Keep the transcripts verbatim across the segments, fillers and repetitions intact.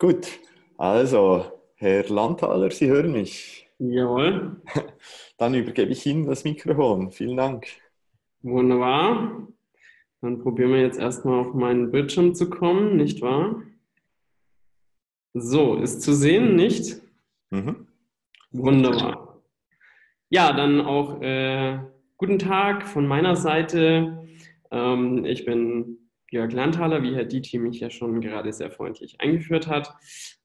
Gut, also Herr Landthaler, Sie hören mich. Jawohl. Dann übergebe ich Ihnen das Mikrofon. Vielen Dank. Wunderbar. Dann probieren wir jetzt erstmal auf meinen Bildschirm zu kommen, nicht wahr? So, ist zu sehen, nicht? Mhm. Wunderbar. Ja, dann auch äh, guten Tag von meiner Seite. Ähm, ich bin Jörg Landthaler, wie Herr Diethy mich ja schon gerade sehr freundlich eingeführt hat.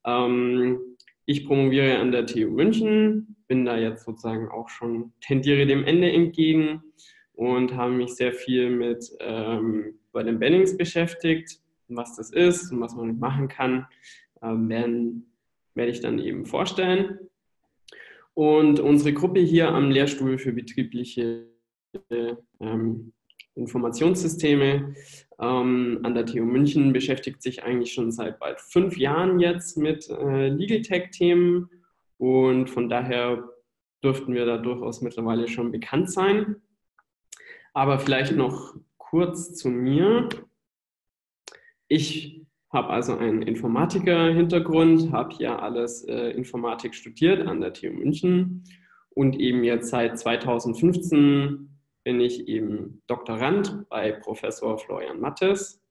Ähm, ich promoviere an der T U München, bin da jetzt sozusagen auch schon, tendiere dem Ende entgegen und habe mich sehr viel mit ähm, Word Embeddings beschäftigt, was das ist und was man damit machen kann, ähm, werden, werde ich dann eben vorstellen. Und unsere Gruppe hier am Lehrstuhl für betriebliche ähm, Informationssysteme ähm, an der T U München beschäftigt sich eigentlich schon seit bald fünf Jahren jetzt mit äh, Legal-Tech-Themen und von daher dürften wir da durchaus mittlerweile schon bekannt sein. Aber vielleicht noch kurz zu mir. Ich habe also einen Informatiker-Hintergrund, habe hier alles äh, Informatik studiert an der T U München und eben jetzt seit zweitausendfünfzehn bin ich eben Doktorand bei Professor Florian Matthes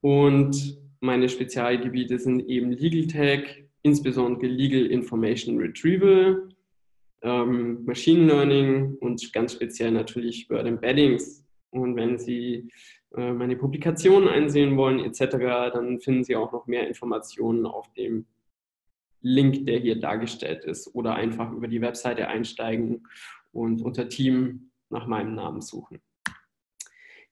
und meine Spezialgebiete sind eben Legal-Tech, insbesondere Legal Information Retrieval, ähm, Machine Learning und ganz speziell natürlich Word Embeddings. Und wenn Sie äh, meine Publikationen einsehen wollen et cetera, dann finden Sie auch noch mehr Informationen auf dem Link, der hier dargestellt ist, oder einfach über die Webseite einsteigen und unter Team nach meinem Namen suchen.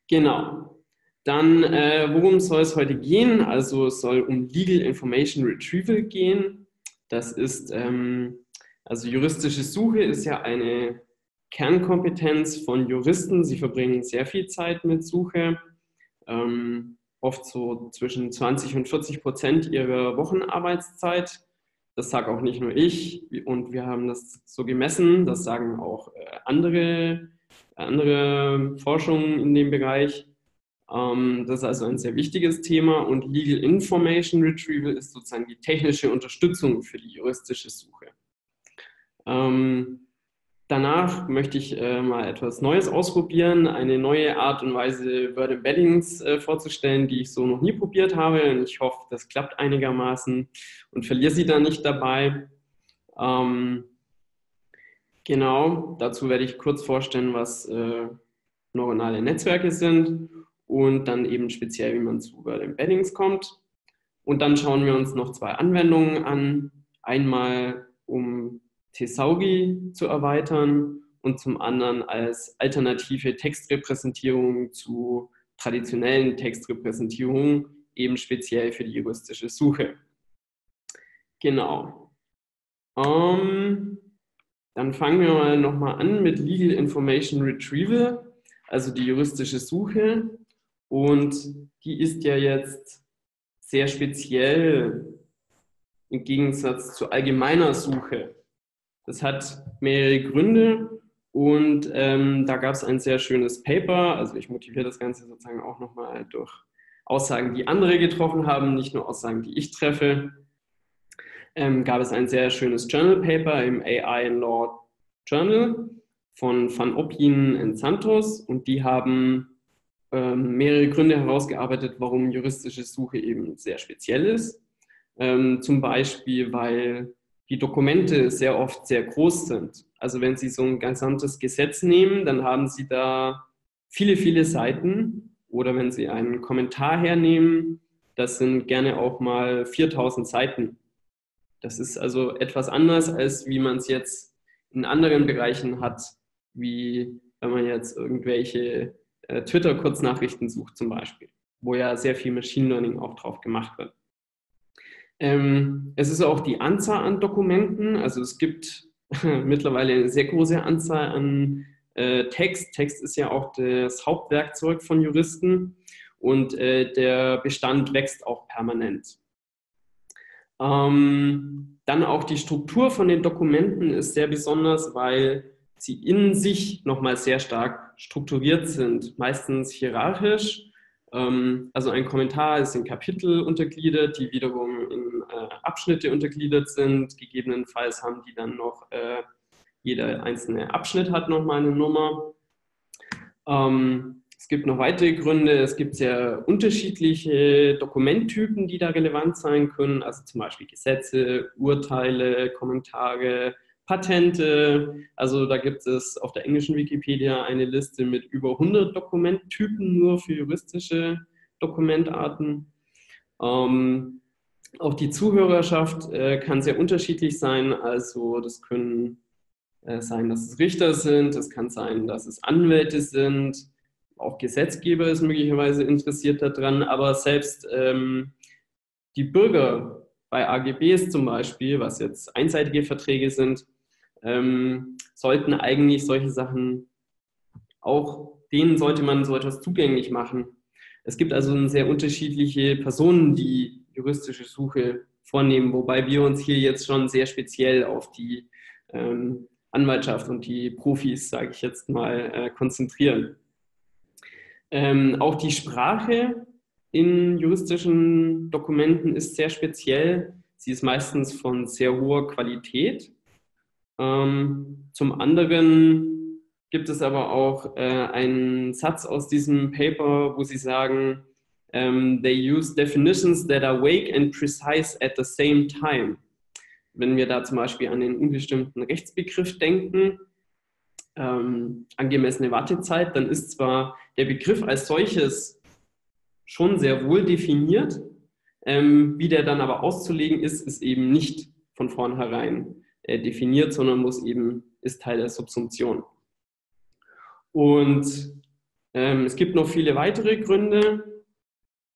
Genau. Dann, äh, worum soll es heute gehen? Also es soll um Legal Information Retrieval gehen. Das ist, ähm, also juristische Suche ist ja eine Kernkompetenz von Juristen. Sie verbringen sehr viel Zeit mit Suche, ähm, oft so zwischen zwanzig und vierzig Prozent ihrer Wochenarbeitszeit. Das sage auch nicht nur ich und wir haben das so gemessen, das sagen auch äh, andere andere Forschungen in dem Bereich. Das ist also ein sehr wichtiges Thema und Legal Information Retrieval ist sozusagen die technische Unterstützung für die juristische Suche. Danach möchte ich mal etwas Neues ausprobieren, eine neue Art und Weise Word Embeddings vorzustellen, die ich so noch nie probiert habe und ich hoffe, das klappt einigermaßen und verliere Sie da nicht dabei. Genau, dazu werde ich kurz vorstellen, was äh, neuronale Netzwerke sind und dann eben speziell, wie man zu Word Embeddings kommt. Und dann schauen wir uns noch zwei Anwendungen an. Einmal, um Tesaugi zu erweitern und zum anderen als alternative Textrepräsentierung zu traditionellen Textrepräsentierungen, eben speziell für die juristische Suche. Genau. Um, Dann fangen wir mal nochmal an mit Legal Information Retrieval, also die juristische Suche. Und die ist ja jetzt sehr speziell im Gegensatz zu allgemeiner Suche. Das hat mehrere Gründe und ähm, da gab es ein sehr schönes Paper. Also ich motiviere das Ganze sozusagen auch nochmal durch Aussagen, die andere getroffen haben, nicht nur Aussagen, die ich treffe. Ähm, gab es ein sehr schönes Journal Paper im A I Law Journal von Van Opijen und Santos und die haben ähm, mehrere Gründe herausgearbeitet, warum juristische Suche eben sehr speziell ist. Ähm, zum Beispiel, weil die Dokumente sehr oft sehr groß sind. Also wenn Sie so ein gesamtes Gesetz nehmen, dann haben Sie da viele, viele Seiten oder wenn Sie einen Kommentar hernehmen, das sind gerne auch mal viertausend Seiten. Das ist also etwas anders, als wie man es jetzt in anderen Bereichen hat, wie wenn man jetzt irgendwelche äh, Twitter-Kurznachrichten sucht zum Beispiel, wo ja sehr viel Machine Learning auch drauf gemacht wird. Ähm, es ist auch die Anzahl an Dokumenten, also es gibt mittlerweile eine sehr große Anzahl an äh, Text. Text ist ja auch das Hauptwerkzeug von Juristen und äh, der Bestand wächst auch permanent. Ähm, dann auch die Struktur von den Dokumenten ist sehr besonders, weil sie in sich nochmal sehr stark strukturiert sind, meistens hierarchisch. Ähm, also ein Kommentar ist in Kapitel untergliedert, die wiederum in äh, Abschnitte untergliedert sind. Gegebenenfalls haben die dann noch, äh, jeder einzelne Abschnitt hat nochmal eine Nummer. Ähm, es gibt noch weitere Gründe. Es gibt sehr unterschiedliche Dokumenttypen, die da relevant sein können. Also zum Beispiel Gesetze, Urteile, Kommentare, Patente. Also da gibt es auf der englischen Wikipedia eine Liste mit über hundert Dokumenttypen nur für juristische Dokumentarten. Ähm, auch die Zuhörerschaft äh, kann sehr unterschiedlich sein, also das können äh, sein, dass es Richter sind, es kann sein, dass es Anwälte sind, auch Gesetzgeber ist möglicherweise interessiert daran, aber selbst ähm, die Bürger bei A G Bs zum Beispiel, was jetzt einseitige Verträge sind, ähm, sollten eigentlich solche Sachen, auch denen sollte man so etwas zugänglich machen. Es gibt also sehr unterschiedliche Personen, die juristische Suche vornehmen, wobei wir uns hier jetzt schon sehr speziell auf die ähm, Anwaltschaft und die Profis, sage ich jetzt mal, äh, konzentrieren. Ähm, auch die Sprache in juristischen Dokumenten ist sehr speziell. Sie ist meistens von sehr hoher Qualität. Ähm, zum anderen gibt es aber auch äh, einen Satz aus diesem Paper, wo sie sagen, ähm, they use definitions that are vague and precise at the same time. Wenn wir da zum Beispiel an den unbestimmten Rechtsbegriff denken, ähm, angemessene Wartezeit, dann ist zwar der Begriff als solches schon sehr wohl definiert, ähm, wie der dann aber auszulegen ist, ist eben nicht von vornherein äh, definiert, sondern muss eben, ist Teil der Subsumption. Und ähm, es gibt noch viele weitere Gründe,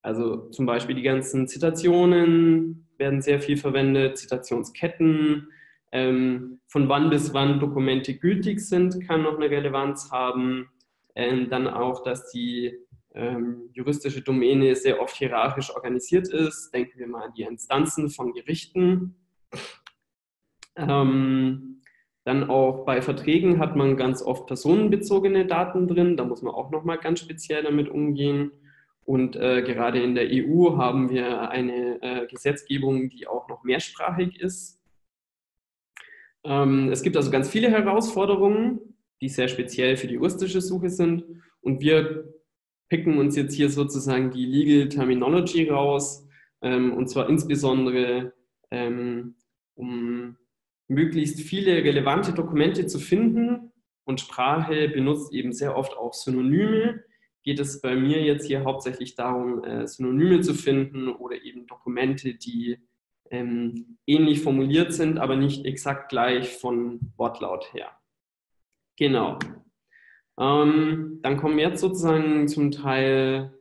also zum Beispiel die ganzen Zitationen werden sehr viel verwendet, Zitationsketten, ähm, von wann bis wann Dokumente gültig sind, kann noch eine Relevanz haben. Ähm, dann auch, dass die ähm, juristische Domäne sehr oft hierarchisch organisiert ist, denken wir mal an die Instanzen von Gerichten. Ähm, Dann auch bei Verträgen hat man ganz oft personenbezogene Daten drin. Da muss man auch nochmal ganz speziell damit umgehen. Und äh, gerade in der E U haben wir eine äh, Gesetzgebung, die auch noch mehrsprachig ist. Ähm, es gibt also ganz viele Herausforderungen, die sehr speziell für die juristische Suche sind. Und wir picken uns jetzt hier sozusagen die Legal Terminology raus. Ähm, und zwar insbesondere ähm, um möglichst viele relevante Dokumente zu finden, und Sprache benutzt eben sehr oft auch Synonyme. Geht es bei mir jetzt hier hauptsächlich darum, Synonyme zu finden oder eben Dokumente, die ähm, ähnlich formuliert sind, aber nicht exakt gleich von Wortlaut her. Genau. Ähm, dann kommen jetzt sozusagen zum Teil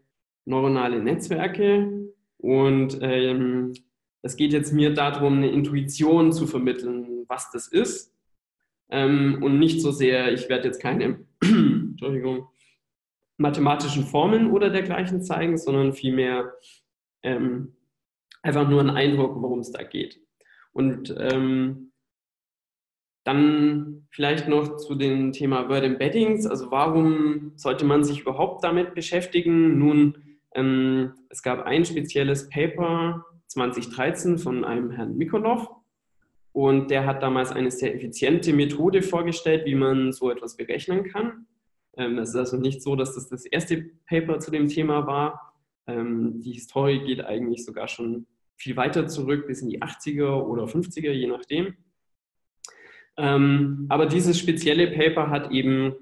neuronale Netzwerke und ähm, es geht jetzt mir darum, eine Intuition zu vermitteln, was das ist, ähm, und nicht so sehr, ich werde jetzt keine Entschuldigung, mathematischen Formeln oder dergleichen zeigen, sondern vielmehr ähm, einfach nur einen Eindruck, worum es da geht. Und ähm, dann vielleicht noch zu dem Thema Word Embeddings, also warum sollte man sich überhaupt damit beschäftigen? Nun, ähm, es gab ein spezielles Paper, zweitausenddreizehn von einem Herrn Mikolov, und der hat damals eine sehr effiziente Methode vorgestellt, wie man so etwas berechnen kann. Es ist also nicht so, dass das das erste Paper zu dem Thema war. Die Historie geht eigentlich sogar schon viel weiter zurück, bis in die achtziger oder fünfziger, je nachdem. Aber dieses spezielle Paper hat eben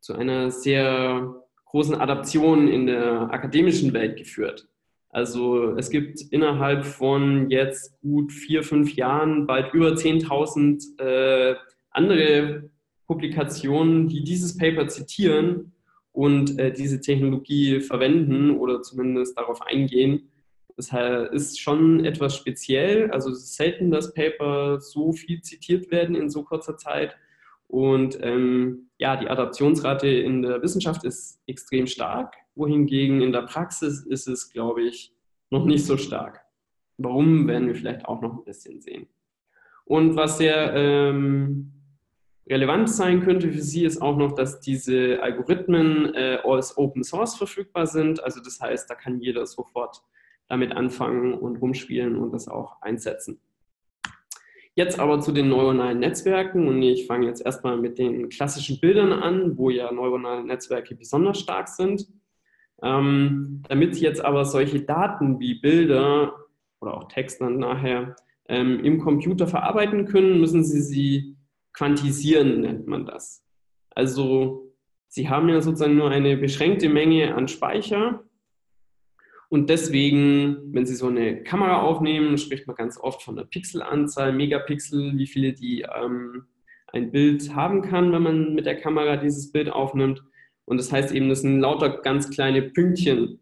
zu einer sehr großen Adaption in der akademischen Welt geführt. Also es gibt innerhalb von jetzt gut vier, fünf Jahren bald über zehntausend äh, andere Publikationen, die dieses Paper zitieren und äh, diese Technologie verwenden oder zumindest darauf eingehen. Deshalb ist schon etwas speziell. Also es ist selten, dass Paper so viel zitiert werden in so kurzer Zeit. Und ähm, ja, die Adaptionsrate in der Wissenschaft ist extrem stark, wohingegen in der Praxis ist es, glaube ich, noch nicht so stark. Warum, werden wir vielleicht auch noch ein bisschen sehen. Und was sehr ähm, relevant sein könnte für Sie, ist auch noch, dass diese Algorithmen äh, als Open Source verfügbar sind. Also das heißt, da kann jeder sofort damit anfangen und rumspielen und das auch einsetzen. Jetzt aber zu den neuronalen Netzwerken, und ich fange jetzt erstmal mit den klassischen Bildern an, wo ja neuronale Netzwerke besonders stark sind. Ähm, damit jetzt aber solche Daten wie Bilder oder auch Text dann nachher ähm, im Computer verarbeiten können, müssen sie sie quantisieren, nennt man das. Also sie haben ja sozusagen nur eine beschränkte Menge an Speicher. Und deswegen, wenn Sie so eine Kamera aufnehmen, spricht man ganz oft von der Pixelanzahl, Megapixel, wie viele die ähm, ein Bild haben kann, wenn man mit der Kamera dieses Bild aufnimmt. Und das heißt eben, das sind lauter ganz kleine Pünktchen,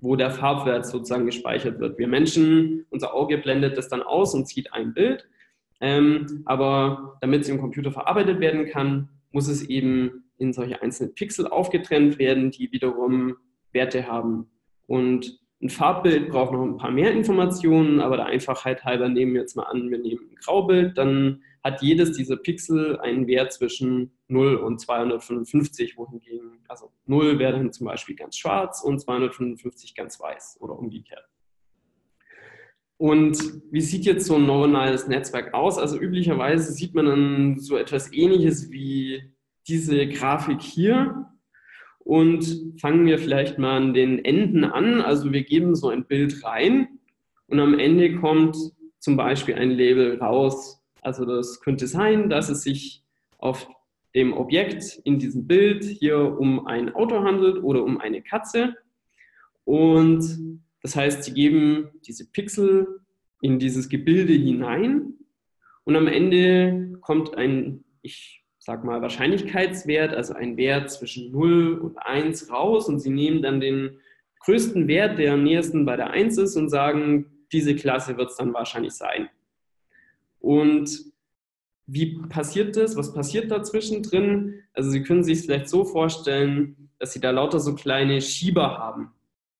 wo der Farbwert sozusagen gespeichert wird. Wir Menschen, unser Auge blendet das dann aus und zieht ein Bild. Ähm, aber damit es im Computer verarbeitet werden kann, muss es eben in solche einzelnen Pixel aufgetrennt werden, die wiederum Werte haben. Und ein Farbbild braucht noch ein paar mehr Informationen, aber der Einfachheit halber nehmen wir jetzt mal an, wir nehmen ein Graubild, dann hat jedes dieser Pixel einen Wert zwischen null und zweihundertfünfundfünfzig, wohingegen, also null wäre dann zum Beispiel ganz schwarz und zweihundertfünfundfünfzig ganz weiß oder umgekehrt. Und wie sieht jetzt so ein neuronales Netzwerk aus? Also üblicherweise sieht man dann so etwas Ähnliches wie diese Grafik hier. Und fangen wir vielleicht mal an den Enden an. Also wir geben so ein Bild rein und am Ende kommt zum Beispiel ein Label raus. Also das könnte sein, dass es sich auf dem Objekt in diesem Bild hier um ein Auto handelt oder um eine Katze. Und das heißt, Sie geben diese Pixel in dieses Gebilde hinein und am Ende kommt ein, ich sag mal, Wahrscheinlichkeitswert, also ein Wert zwischen null und eins raus, und Sie nehmen dann den größten Wert, der am nächsten bei der eins ist, und sagen, diese Klasse wird es dann wahrscheinlich sein. Und wie passiert das? Was passiert dazwischen drin? Also Sie können sich vielleicht so vorstellen, dass Sie da lauter so kleine Schieber haben.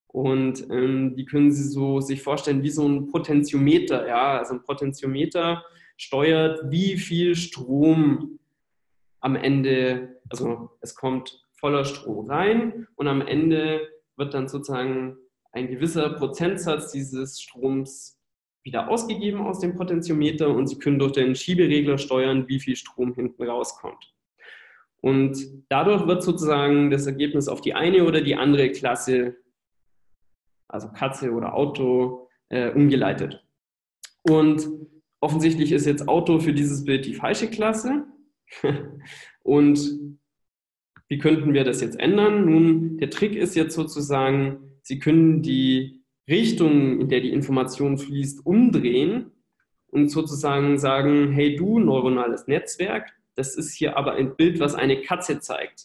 Und ähm, die können Sie so sich vorstellen wie so ein Potentiometer. Ja? Also ein Potentiometer steuert, wie viel Strom am Ende, also es kommt voller Strom rein und am Ende wird dann sozusagen ein gewisser Prozentsatz dieses Stroms wieder ausgegeben aus dem Potentiometer, und Sie können durch den Schieberegler steuern, wie viel Strom hinten rauskommt. Und dadurch wird sozusagen das Ergebnis auf die eine oder die andere Klasse, also Katze oder Auto, äh, umgeleitet. Und offensichtlich ist jetzt Auto für dieses Bild die falsche Klasse. Und wie könnten wir das jetzt ändern? Nun, der Trick ist jetzt sozusagen, Sie können die Richtung, in der die Information fließt, umdrehen und sozusagen sagen, hey du, neuronales Netzwerk, das ist hier aber ein Bild, was eine Katze zeigt.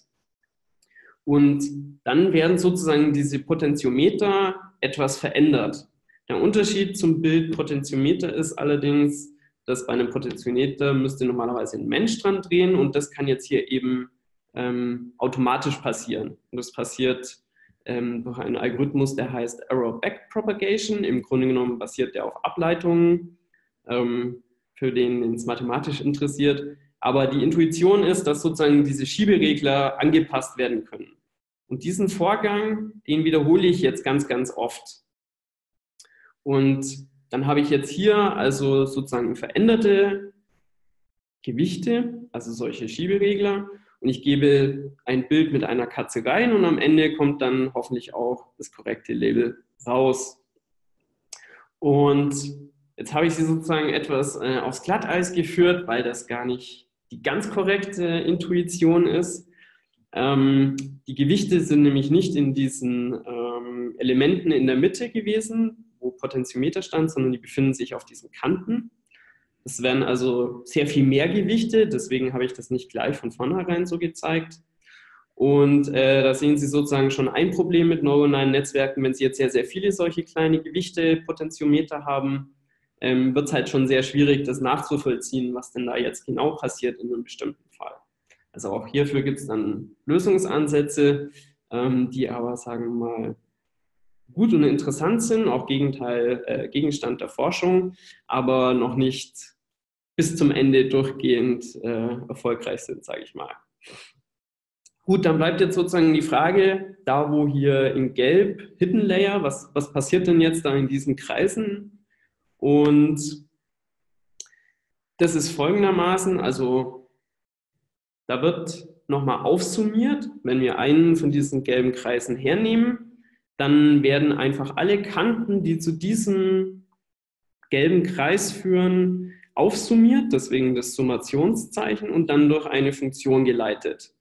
Und dann werden sozusagen diese Potentiometer etwas verändert. Der Unterschied zum Bild Potentiometer ist allerdings, dass bei einem Potentiometer müsste normalerweise ein Mensch dran drehen, und das kann jetzt hier eben ähm, automatisch passieren. Und das passiert ähm, durch einen Algorithmus, der heißt Error Back Propagation. Im Grunde genommen basiert der auf Ableitungen, ähm, für den, den es mathematisch interessiert. Aber die Intuition ist, dass sozusagen diese Schieberegler angepasst werden können. Und diesen Vorgang, den wiederhole ich jetzt ganz, ganz oft. Und dann habe ich jetzt hier also sozusagen veränderte Gewichte, also solche Schieberegler, und ich gebe ein Bild mit einer Katze rein und am Ende kommt dann hoffentlich auch das korrekte Label raus. Und jetzt habe ich Sie sozusagen etwas äh, aufs Glatteis geführt, weil das gar nicht die ganz korrekte Intuition ist. Ähm, die Gewichte sind nämlich nicht in diesen ähm, Elementen in der Mitte gewesen, wo Potentiometer stand, sondern die befinden sich auf diesen Kanten. Es werden also sehr viel mehr Gewichte, deswegen habe ich das nicht gleich von vornherein so gezeigt. Und äh, da sehen Sie sozusagen schon ein Problem mit neuronalen Netzwerken. Wenn Sie jetzt sehr, sehr viele solche kleine Gewichte, Potentiometer haben, ähm, wird es halt schon sehr schwierig, das nachzuvollziehen, was denn da jetzt genau passiert in einem bestimmten Fall. Also auch hierfür gibt es dann Lösungsansätze, ähm, die aber, sagen wir mal, gut und interessant sind, auch Gegenteil, äh, Gegenstand der Forschung, aber noch nicht bis zum Ende durchgehend äh, erfolgreich sind, sage ich mal. Gut, dann bleibt jetzt sozusagen die Frage, da wo hier in Gelb Hidden Layer, was, was passiert denn jetzt da in diesen Kreisen? Und das ist folgendermaßen, also da wird nochmal aufsummiert, wenn wir einen von diesen gelben Kreisen hernehmen, dann werden einfach alle Kanten, die zu diesem gelben Kreis führen, aufsummiert, deswegen das Summationszeichen, und dann durch eine Funktion geleitet.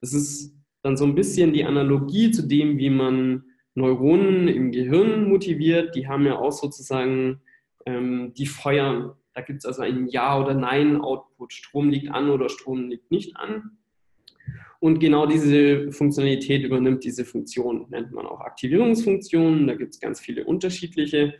Das ist dann so ein bisschen die Analogie zu dem, wie man Neuronen im Gehirn motiviert. Die haben ja auch sozusagen, ähm, die feuern. Da gibt es also einen Ja- oder Nein-Output. Strom liegt an oder Strom liegt nicht an. Und genau diese Funktionalität übernimmt diese Funktion. Nennt man auch Aktivierungsfunktionen. Da gibt es ganz viele unterschiedliche.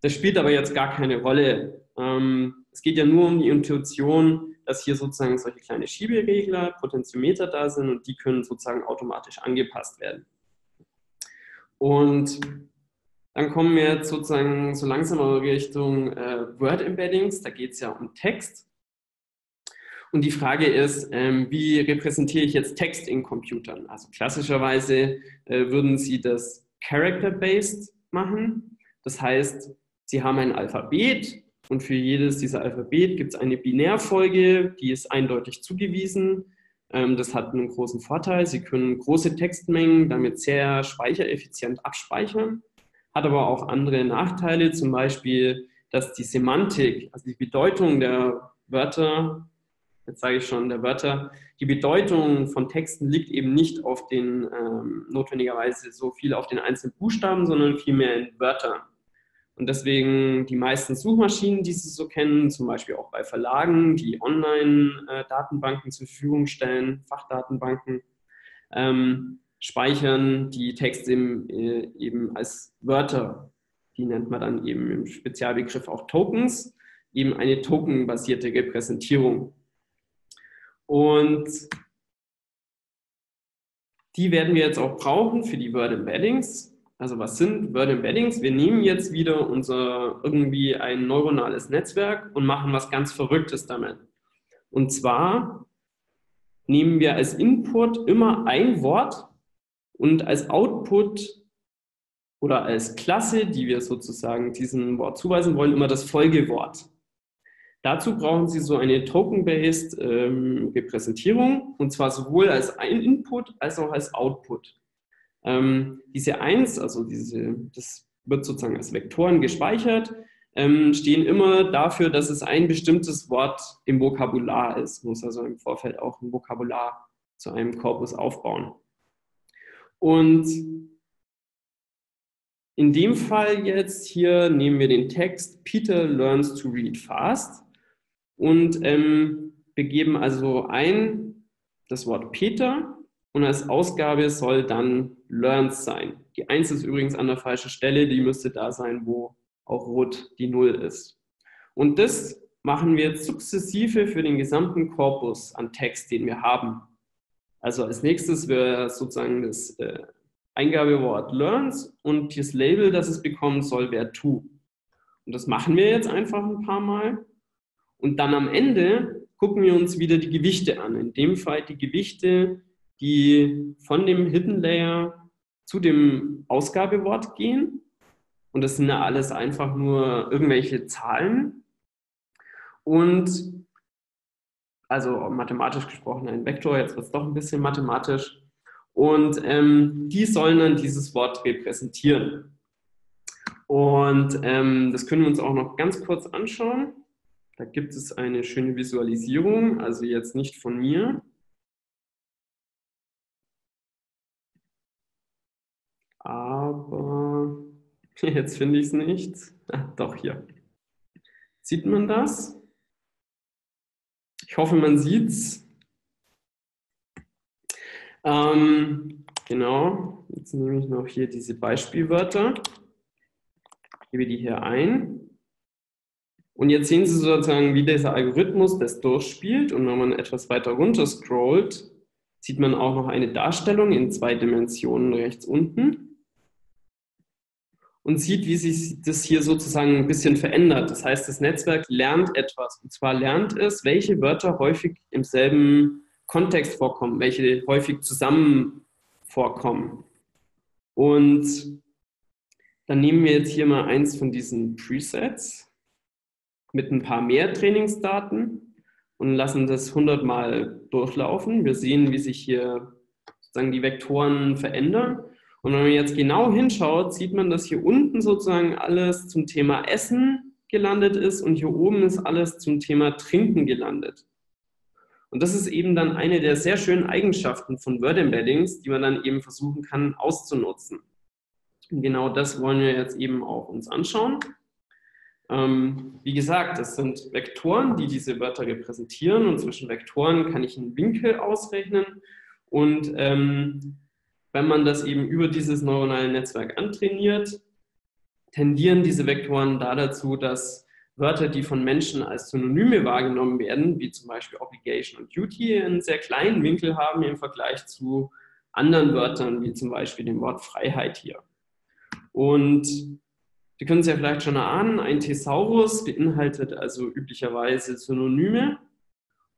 Das spielt aber jetzt gar keine Rolle. Ähm, es geht ja nur um die Intuition, dass hier sozusagen solche kleine Schieberegler, Potentiometer da sind, und die können sozusagen automatisch angepasst werden. Und dann kommen wir jetzt sozusagen so langsam in Richtung äh, Word Embeddings, da geht es ja um Text. Und die Frage ist, ähm, wie repräsentiere ich jetzt Text in Computern? Also klassischerweise äh, würden Sie das Character-Based machen, das heißt, Sie haben ein Alphabet, und für jedes dieser Alphabet gibt es eine Binärfolge, die ist eindeutig zugewiesen. Das hat einen großen Vorteil. Sie können große Textmengen damit sehr speichereffizient abspeichern, hat aber auch andere Nachteile, zum Beispiel, dass die Semantik, also die Bedeutung der Wörter, jetzt sage ich schon der Wörter, die Bedeutung von Texten liegt eben nicht auf den, ähm, notwendigerweise so viel auf den einzelnen Buchstaben, sondern vielmehr in Wörtern. Und deswegen die meisten Suchmaschinen, die Sie so kennen, zum Beispiel auch bei Verlagen, die Online-Datenbanken zur Verfügung stellen, Fachdatenbanken, ähm, speichern die Texte eben, äh, eben als Wörter. Die nennt man dann eben im Spezialbegriff auch Tokens, eben eine tokenbasierte Repräsentierung. Und die werden wir jetzt auch brauchen für die Word Embeddings. Also was sind Word Embeddings? Wir nehmen jetzt wieder unser irgendwie ein neuronales Netzwerk und machen was ganz Verrücktes damit. Und zwar nehmen wir als Input immer ein Wort und als Output oder als Klasse, die wir sozusagen diesem Wort zuweisen wollen, immer das Folgewort. Dazu brauchen Sie so eine Token-based ähm, Repräsentierung, und zwar sowohl als ein Input als auch als Output. Ähm, diese eins, also diese, das wird sozusagen als Vektoren gespeichert, ähm, stehen immer dafür, dass es ein bestimmtes Wort im Vokabular ist. Muss also im Vorfeld auch ein Vokabular zu einem Korpus aufbauen. Und in dem Fall jetzt hier nehmen wir den Text Peter learns to read fast und ähm, begeben also ein das Wort Peter. Und als Ausgabe soll dann Learns sein. Die eins ist übrigens an der falschen Stelle, die müsste da sein, wo auch rot die null ist. Und das machen wir jetzt sukzessive für den gesamten Korpus an Text, den wir haben. Also als nächstes wäre sozusagen das äh, Eingabewort Learns, und das Label, das es bekommen soll, wäre To. Und das machen wir jetzt einfach ein paar Mal. Und dann am Ende gucken wir uns wieder die Gewichte an. In dem Fall die Gewichte, die von dem Hidden Layer zu dem Ausgabewort gehen. Und das sind ja alles einfach nur irgendwelche Zahlen. Und, also mathematisch gesprochen, ein Vektor, jetzt wird es doch ein bisschen mathematisch. Und ähm, die sollen dann dieses Wort repräsentieren. Und ähm, das können wir uns auch noch ganz kurz anschauen. Da gibt es eine schöne Visualisierung, also jetzt nicht von mir. Aber jetzt finde ich es nicht. Ach, doch, hier. Sieht man das? Ich hoffe, man sieht es. Ähm, genau, jetzt nehme ich noch hier diese Beispielwörter, gebe die hier ein. Und jetzt sehen Sie sozusagen, wie dieser Algorithmus das durchspielt. Und wenn man etwas weiter runter scrollt, sieht man auch noch eine Darstellung in zwei Dimensionen rechts unten. Und sieht, wie sich das hier sozusagen ein bisschen verändert. Das heißt, das Netzwerk lernt etwas. Und zwar lernt es, welche Wörter häufig im selben Kontext vorkommen, welche häufig zusammen vorkommen. Und dann nehmen wir jetzt hier mal eins von diesen Presets mit ein paar mehr Trainingsdaten und lassen das hundert Mal durchlaufen. Wir sehen, wie sich hier sozusagen die Vektoren verändern. Und wenn man jetzt genau hinschaut, sieht man, dass hier unten sozusagen alles zum Thema Essen gelandet ist und hier oben ist alles zum Thema Trinken gelandet. Und das ist eben dann eine der sehr schönen Eigenschaften von Word Embeddings, die man dann eben versuchen kann auszunutzen. Und genau das wollen wir jetzt eben auch uns anschauen. Ähm, wie gesagt, das sind Vektoren, die diese Wörter repräsentieren, und zwischen Vektoren kann ich einen Winkel ausrechnen. Und ähm, wenn man das eben über dieses neuronale Netzwerk antrainiert, tendieren diese Vektoren da dazu, dass Wörter, die von Menschen als Synonyme wahrgenommen werden, wie zum Beispiel Obligation und Duty, einen sehr kleinen Winkel haben im Vergleich zu anderen Wörtern, wie zum Beispiel dem Wort Freiheit hier. Und Sie können es ja vielleicht schon erahnen, ein Thesaurus beinhaltet also üblicherweise Synonyme,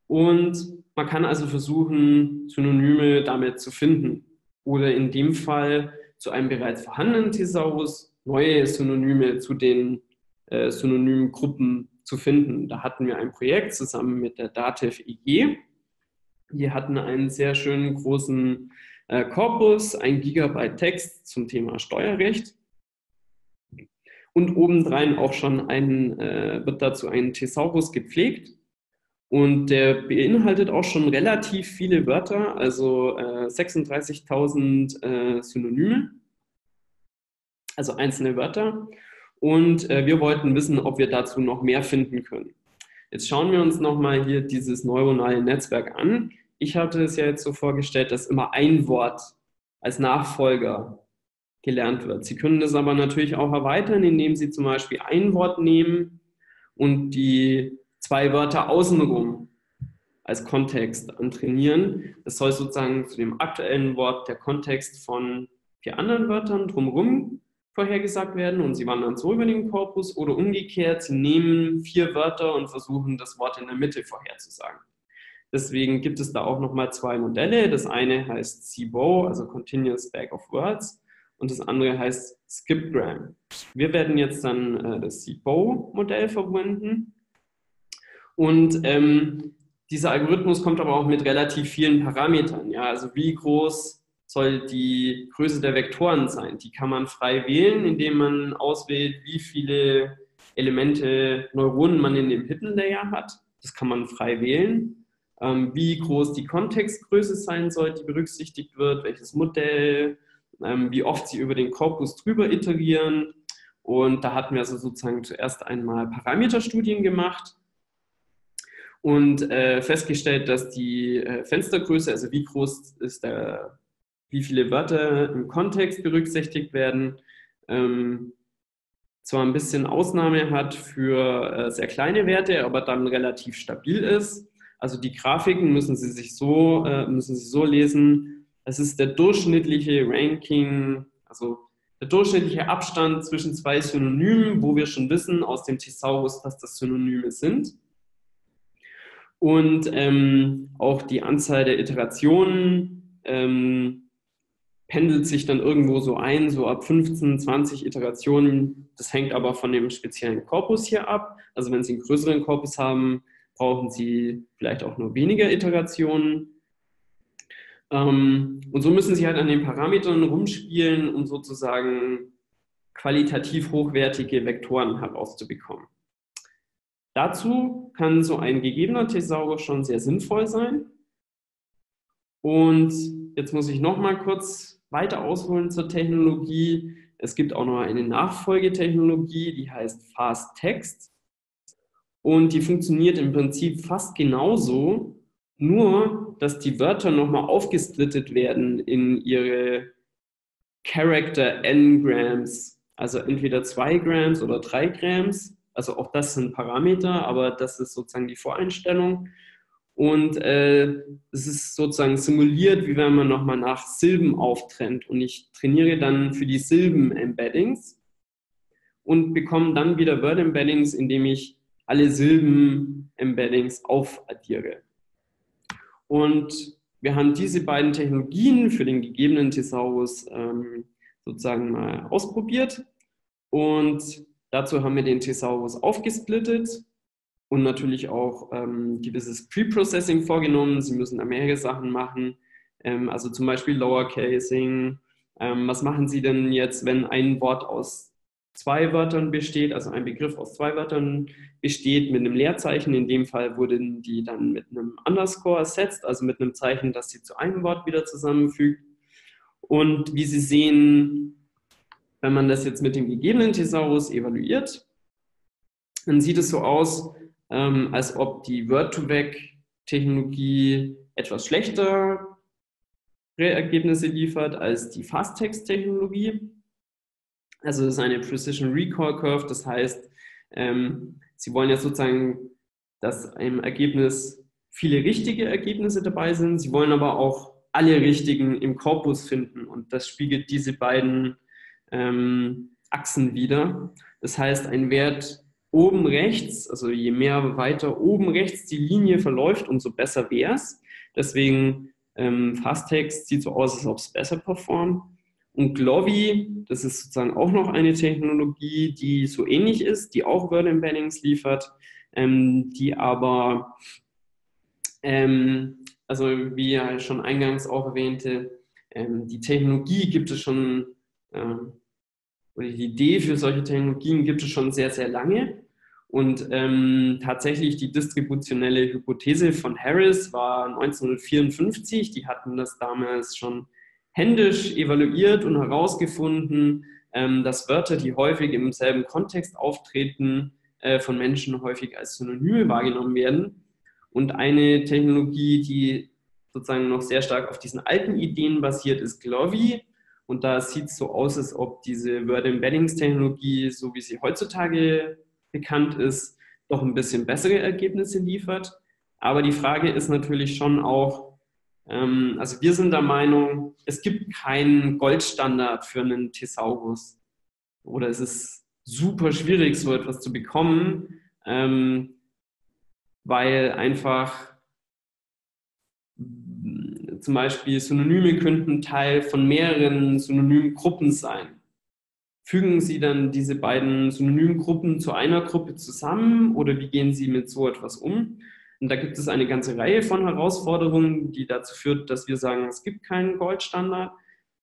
und man kann also versuchen, Synonyme damit zu finden oder in dem Fall zu einem bereits vorhandenen Thesaurus neue Synonyme zu den äh, synonymen Gruppen zu finden. Da hatten wir ein Projekt zusammen mit der DATEV E G. Wir hatten einen sehr schönen großen äh, Korpus, ein Gigabyte Text zum Thema Steuerrecht und obendrein auch schon ein, äh, wird dazu ein Thesaurus gepflegt. Und der beinhaltet auch schon relativ viele Wörter, also äh, sechsunddreißigtausend äh, Synonyme, also einzelne Wörter. Und äh, wir wollten wissen, ob wir dazu noch mehr finden können. Jetzt schauen wir uns nochmal hier dieses neuronale Netzwerk an. Ich hatte es ja jetzt so vorgestellt, dass immer ein Wort als Nachfolger gelernt wird. Sie können das aber natürlich auch erweitern, indem Sie zum Beispiel ein Wort nehmen und die zwei Wörter außenrum als Kontext antrainieren. Das soll sozusagen zu dem aktuellen Wort der Kontext von vier anderen Wörtern drumherum vorhergesagt werden und sie wandern so über den Korpus, oder umgekehrt, sie nehmen vier Wörter und versuchen, das Wort in der Mitte vorherzusagen. Deswegen gibt es da auch nochmal zwei Modelle. Das eine heißt C B O, also Continuous Bag of Words, und das andere heißt Skipgram. Wir werden jetzt dann das C B O-Modell verwenden. Und ähm, dieser Algorithmus kommt aber auch mit relativ vielen Parametern. Ja? Also wie groß soll die Größe der Vektoren sein? Die kann man frei wählen, indem man auswählt, wie viele Elemente, Neuronen man in dem Hidden Layer hat. Das kann man frei wählen. Ähm, wie groß die Kontextgröße sein soll, die berücksichtigt wird, welches Modell, ähm, wie oft sie über den Korpus drüber iterieren. Und da hatten wir also sozusagen zuerst einmal Parameterstudien gemacht und äh, festgestellt, dass die äh, Fenstergröße, also wie groß ist der, wie viele Wörter im Kontext berücksichtigt werden, ähm, zwar ein bisschen Ausnahme hat für äh, sehr kleine Werte, aber dann relativ stabil ist. Also die Grafiken müssen Sie sich so, äh, müssen Sie so lesen, es ist der durchschnittliche Ranking, also der durchschnittliche Abstand zwischen zwei Synonymen, wo wir schon wissen aus dem Thesaurus, dass das Synonyme sind. Und ähm, auch die Anzahl der Iterationen ähm, pendelt sich dann irgendwo so ein, so ab fünfzehn, zwanzig Iterationen. Das hängt aber von dem speziellen Korpus hier ab. Also wenn Sie einen größeren Korpus haben, brauchen Sie vielleicht auch nur weniger Iterationen. Ähm, und so müssen Sie halt an den Parametern rumspielen, um sozusagen qualitativ hochwertige Vektoren herauszubekommen. Dazu kann so ein gegebener Thesaurus schon sehr sinnvoll sein. Und jetzt muss ich noch mal kurz weiter ausholen zur Technologie. Es gibt auch noch eine Nachfolgetechnologie, die heißt FastText. Und die funktioniert im Prinzip fast genauso, nur dass die Wörter nochmal aufgesplittet werden in ihre Character-N-Grams, also entweder zwei Grams oder drei Grams. Also auch das sind Parameter, aber das ist sozusagen die Voreinstellung. Und äh, es ist sozusagen simuliert, wie wenn man nochmal nach Silben auftrennt. Und ich trainiere dann für die Silben-Embeddings und bekomme dann wieder Word-Embeddings, indem ich alle Silben-Embeddings aufaddiere. Und wir haben diese beiden Technologien für den gegebenen Thesaurus ähm, sozusagen mal ausprobiert. Und dazu haben wir den Thesaurus aufgesplittet und natürlich auch ähm, gewisses Pre-Processing vorgenommen. Sie müssen da mehrere Sachen machen, ähm, also zum Beispiel Lowercasing. Ähm, was machen Sie denn jetzt, wenn ein Wort aus zwei Wörtern besteht, also ein Begriff aus zwei Wörtern besteht mit einem Leerzeichen? In dem Fall wurden die dann mit einem Underscore ersetzt, also mit einem Zeichen, das sie zu einem Wort wieder zusammenfügt. Und wie Sie sehen, wenn man das jetzt mit dem gegebenen Thesaurus evaluiert, dann sieht es so aus, ähm, als ob die Word to Vec-Technologie etwas schlechtere Ergebnisse liefert als die FastText-Technologie. Also das ist eine Precision Recall Curve, das heißt, ähm, Sie wollen ja sozusagen, dass im Ergebnis viele richtige Ergebnisse dabei sind, Sie wollen aber auch alle richtigen im Korpus finden und das spiegelt diese beiden Ähm, Achsen wieder. Das heißt, ein Wert oben rechts, also je mehr weiter oben rechts die Linie verläuft, umso besser wäre es. Deswegen ähm, FastText sieht so aus, als ob es besser performt. Und GloVe, das ist sozusagen auch noch eine Technologie, die so ähnlich ist, die auch Word Embeddings liefert, ähm, die aber, ähm, also wie ja schon eingangs auch erwähnte, ähm, die Technologie gibt es schon oder die Idee für solche Technologien gibt es schon sehr, sehr lange und ähm, tatsächlich die distributionelle Hypothese von Harris war neunzehnhundertvierundfünfzig, die hatten das damals schon händisch evaluiert und herausgefunden, ähm, dass Wörter, die häufig im selben Kontext auftreten, äh, von Menschen häufig als Synonyme wahrgenommen werden. Und eine Technologie, die sozusagen noch sehr stark auf diesen alten Ideen basiert, ist GloVe. Und da sieht es so aus, als ob diese Word-Embeddings-Technologie, so wie sie heutzutage bekannt ist, doch ein bisschen bessere Ergebnisse liefert. Aber die Frage ist natürlich schon auch, ähm, also wir sind der Meinung, es gibt keinen Goldstandard für einen Thesaurus. Oder es ist super schwierig, so etwas zu bekommen, ähm, weil einfach zum Beispiel Synonyme könnten Teil von mehreren Synonymgruppen sein. Fügen Sie dann diese beiden Synonymgruppen zu einer Gruppe zusammen oder wie gehen Sie mit so etwas um? Und da gibt es eine ganze Reihe von Herausforderungen, die dazu führt, dass wir sagen, es gibt keinen Goldstandard.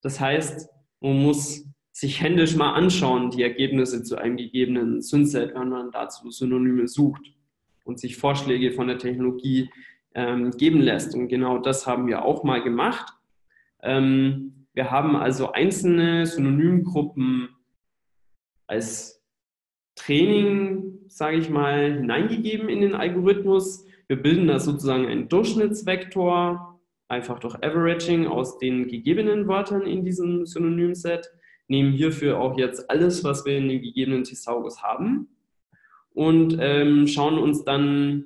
Das heißt, man muss sich händisch mal anschauen, die Ergebnisse zu einem gegebenen Synset, wenn man dazu Synonyme sucht und sich Vorschläge von der Technologie geben lässt. Und genau das haben wir auch mal gemacht. Wir haben also einzelne Synonymgruppen als Training, sage ich mal, hineingegeben in den Algorithmus. Wir bilden da sozusagen einen Durchschnittsvektor, einfach durch Averaging aus den gegebenen Wörtern in diesem Synonymset, nehmen hierfür auch jetzt alles, was wir in dem gegebenen Thesaurus haben und schauen uns dann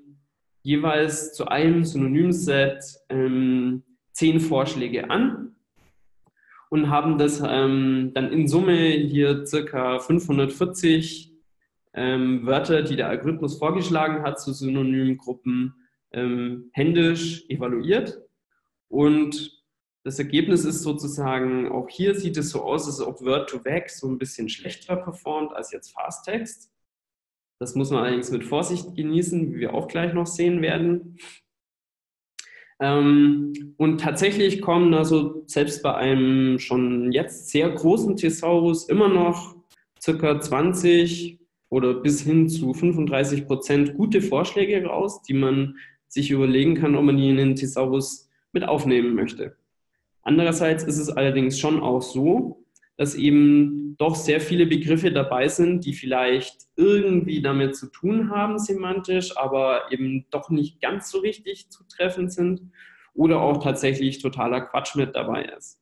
jeweils zu einem Synonymset ähm, zehn Vorschläge an und haben das ähm, dann in Summe hier circa fünfhundertvierzig ähm, Wörter, die der Algorithmus vorgeschlagen hat, zu Synonymgruppen ähm, händisch evaluiert. Und das Ergebnis ist sozusagen, auch hier sieht es so aus, als ob Word to Vec so ein bisschen schlechter performt als jetzt FastText. Das muss man allerdings mit Vorsicht genießen, wie wir auch gleich noch sehen werden. Und tatsächlich kommen also selbst bei einem schon jetzt sehr großen Thesaurus immer noch ca. zwanzig oder bis hin zu fünfunddreißig Prozent gute Vorschläge raus, die man sich überlegen kann, ob man die in den Thesaurus mit aufnehmen möchte. Andererseits ist es allerdings schon auch so, dass eben doch sehr viele Begriffe dabei sind, die vielleicht irgendwie damit zu tun haben semantisch, aber eben doch nicht ganz so richtig zutreffend sind oder auch tatsächlich totaler Quatsch mit dabei ist.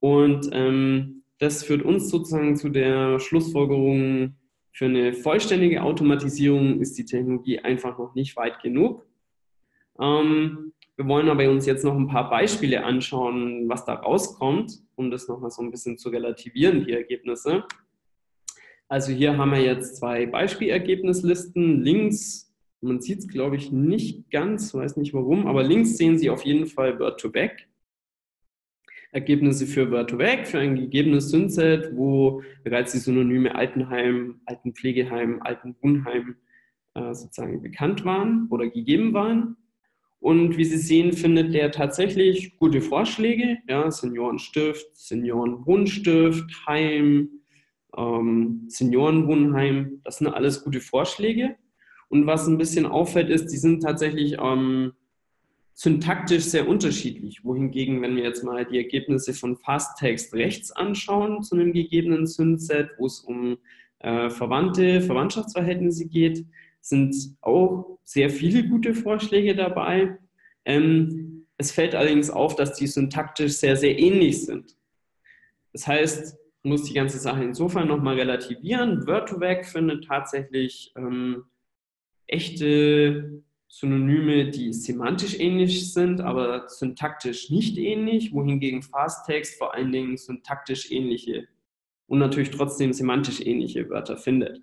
Und ähm, das führt uns sozusagen zu der Schlussfolgerung, für eine vollständige Automatisierung ist die Technologie einfach noch nicht weit genug. Ähm, Wir wollen aber uns jetzt noch ein paar Beispiele anschauen, was da rauskommt, um das nochmal so ein bisschen zu relativieren, die Ergebnisse. Also hier haben wir jetzt zwei Beispielergebnislisten. Links Man sieht es, glaube ich, nicht ganz, weiß nicht warum, aber links sehen Sie auf jeden Fall Word to Vec. Ergebnisse für Word to Vec, für ein gegebenes Synset, wo bereits die Synonyme Altenheim, Altenpflegeheim, Altenwohnheim äh, sozusagen bekannt waren oder gegeben waren. Und wie Sie sehen, findet der tatsächlich gute Vorschläge, ja, Seniorenstift, Seniorenwohnstift, Heim, ähm, Seniorenwohnheim, das sind alles gute Vorschläge. Und was ein bisschen auffällt, ist, die sind tatsächlich ähm, syntaktisch sehr unterschiedlich. Wohingegen, wenn wir jetzt mal die Ergebnisse von FastText rechts anschauen, zu einem gegebenen Synset, wo es um äh, Verwandte, Verwandtschaftsverhältnisse geht, sind auch sehr viele gute Vorschläge dabei. Ähm, es fällt allerdings auf, dass die syntaktisch sehr, sehr ähnlich sind. Das heißt, man muss die ganze Sache insofern nochmal relativieren. Word to Vec findet tatsächlich ähm, echte Synonyme, die semantisch ähnlich sind, aber syntaktisch nicht ähnlich, wohingegen FastText vor allen Dingen syntaktisch ähnliche und natürlich trotzdem semantisch ähnliche Wörter findet.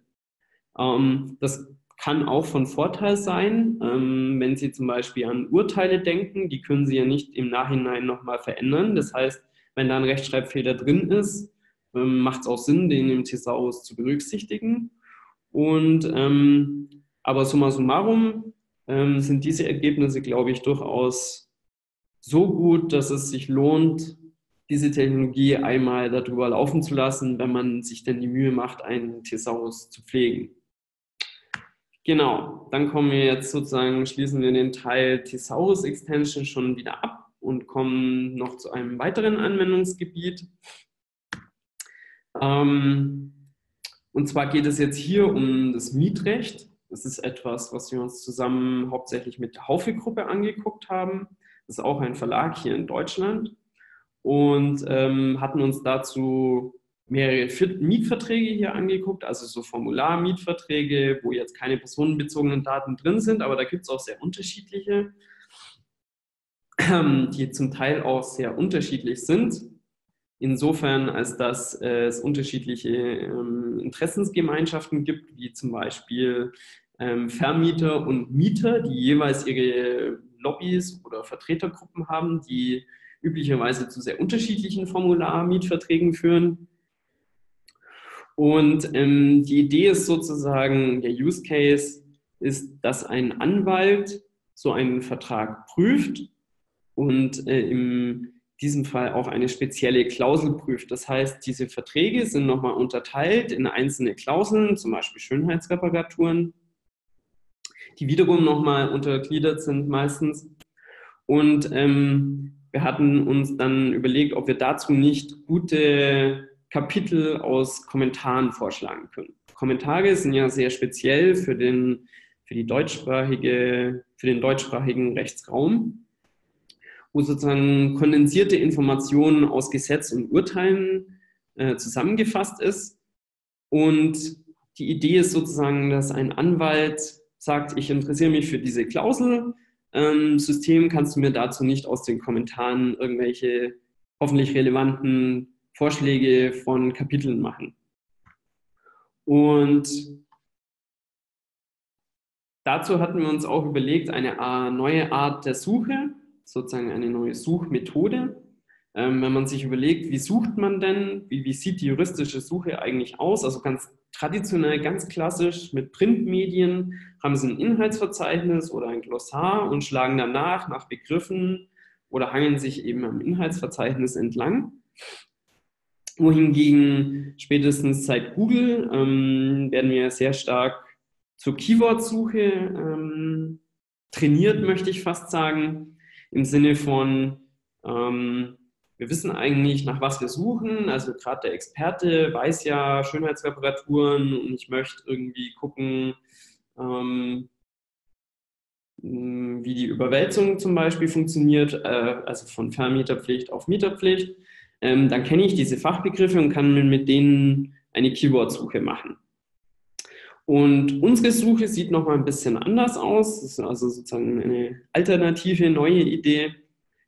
Ähm, das kann auch von Vorteil sein, ähm, wenn Sie zum Beispiel an Urteile denken, die können Sie ja nicht im Nachhinein nochmal verändern. Das heißt, wenn da ein Rechtschreibfehler drin ist, ähm, macht es auch Sinn, den im Thesaurus zu berücksichtigen. Und ähm, Aber summa summarum ähm, sind diese Ergebnisse, glaube ich, durchaus so gut, dass es sich lohnt, diese Technologie einmal darüber laufen zu lassen, wenn man sich denn die Mühe macht, einen Thesaurus zu pflegen. Genau, dann kommen wir jetzt sozusagen, schließen wir den Teil Thesaurus Extension schon wieder ab und kommen noch zu einem weiteren Anwendungsgebiet. Ähm, und zwar geht es jetzt hier um das Mietrecht. Das ist etwas, was wir uns zusammen hauptsächlich mit der Haufe-Gruppe angeguckt haben. Das ist auch ein Verlag hier in Deutschland und ähm, hatten uns dazu mehrere Mietverträge hier angeguckt, also so Formular-Mietverträge, wo jetzt keine personenbezogenen Daten drin sind, aber da gibt es auch sehr unterschiedliche, die zum Teil auch sehr unterschiedlich sind. Insofern, als dass es unterschiedliche Interessensgemeinschaften gibt, wie zum Beispiel Vermieter und Mieter, die jeweils ihre Lobbys oder Vertretergruppen haben, die üblicherweise zu sehr unterschiedlichen Formular-Mietverträgen führen. Und ähm, die Idee ist sozusagen, der Use Case ist, dass ein Anwalt so einen Vertrag prüft und äh, im in diesem Fall auch eine spezielle Klausel prüft. Das heißt, diese Verträge sind nochmal unterteilt in einzelne Klauseln, zum Beispiel Schönheitsreparaturen, die wiederum nochmal untergliedert sind meistens. Und ähm, wir hatten uns dann überlegt, ob wir dazu nicht gute Kapitel aus Kommentaren vorschlagen können. Kommentare sind ja sehr speziell für den, für die deutschsprachige, für den deutschsprachigen Rechtsraum, wo sozusagen kondensierte Informationen aus Gesetz und Urteilen äh, zusammengefasst ist. Und die Idee ist sozusagen, dass ein Anwalt sagt, ich interessiere mich für diese Klausel, ähm, System, kannst du mir dazu nicht aus den Kommentaren irgendwelche hoffentlich relevanten Vorschläge von Kapiteln machen. Und dazu hatten wir uns auch überlegt, eine neue Art der Suche, sozusagen eine neue Suchmethode. Ähm, wenn man sich überlegt, wie sucht man denn, wie, wie sieht die juristische Suche eigentlich aus? Also ganz traditionell, ganz klassisch mit Printmedien haben Sie ein Inhaltsverzeichnis oder ein Glossar und schlagen danach nach Begriffen oder hangeln sich eben am Inhaltsverzeichnis entlang. Wohingegen spätestens seit Google ähm, werden wir sehr stark zur Keyword-Suche ähm, trainiert, möchte ich fast sagen. Im Sinne von, ähm, wir wissen eigentlich, nach was wir suchen. Also gerade der Experte weiß ja Schönheitsreparaturen und ich möchte irgendwie gucken, ähm, wie die Überwälzung zum Beispiel funktioniert, äh, also von Vermieterpflicht auf Mieterpflicht. Ähm, dann kenne ich diese Fachbegriffe und kann mit denen eine Keyword-Suche machen. Und unsere Suche sieht nochmal ein bisschen anders aus, das ist also sozusagen eine alternative, neue Idee,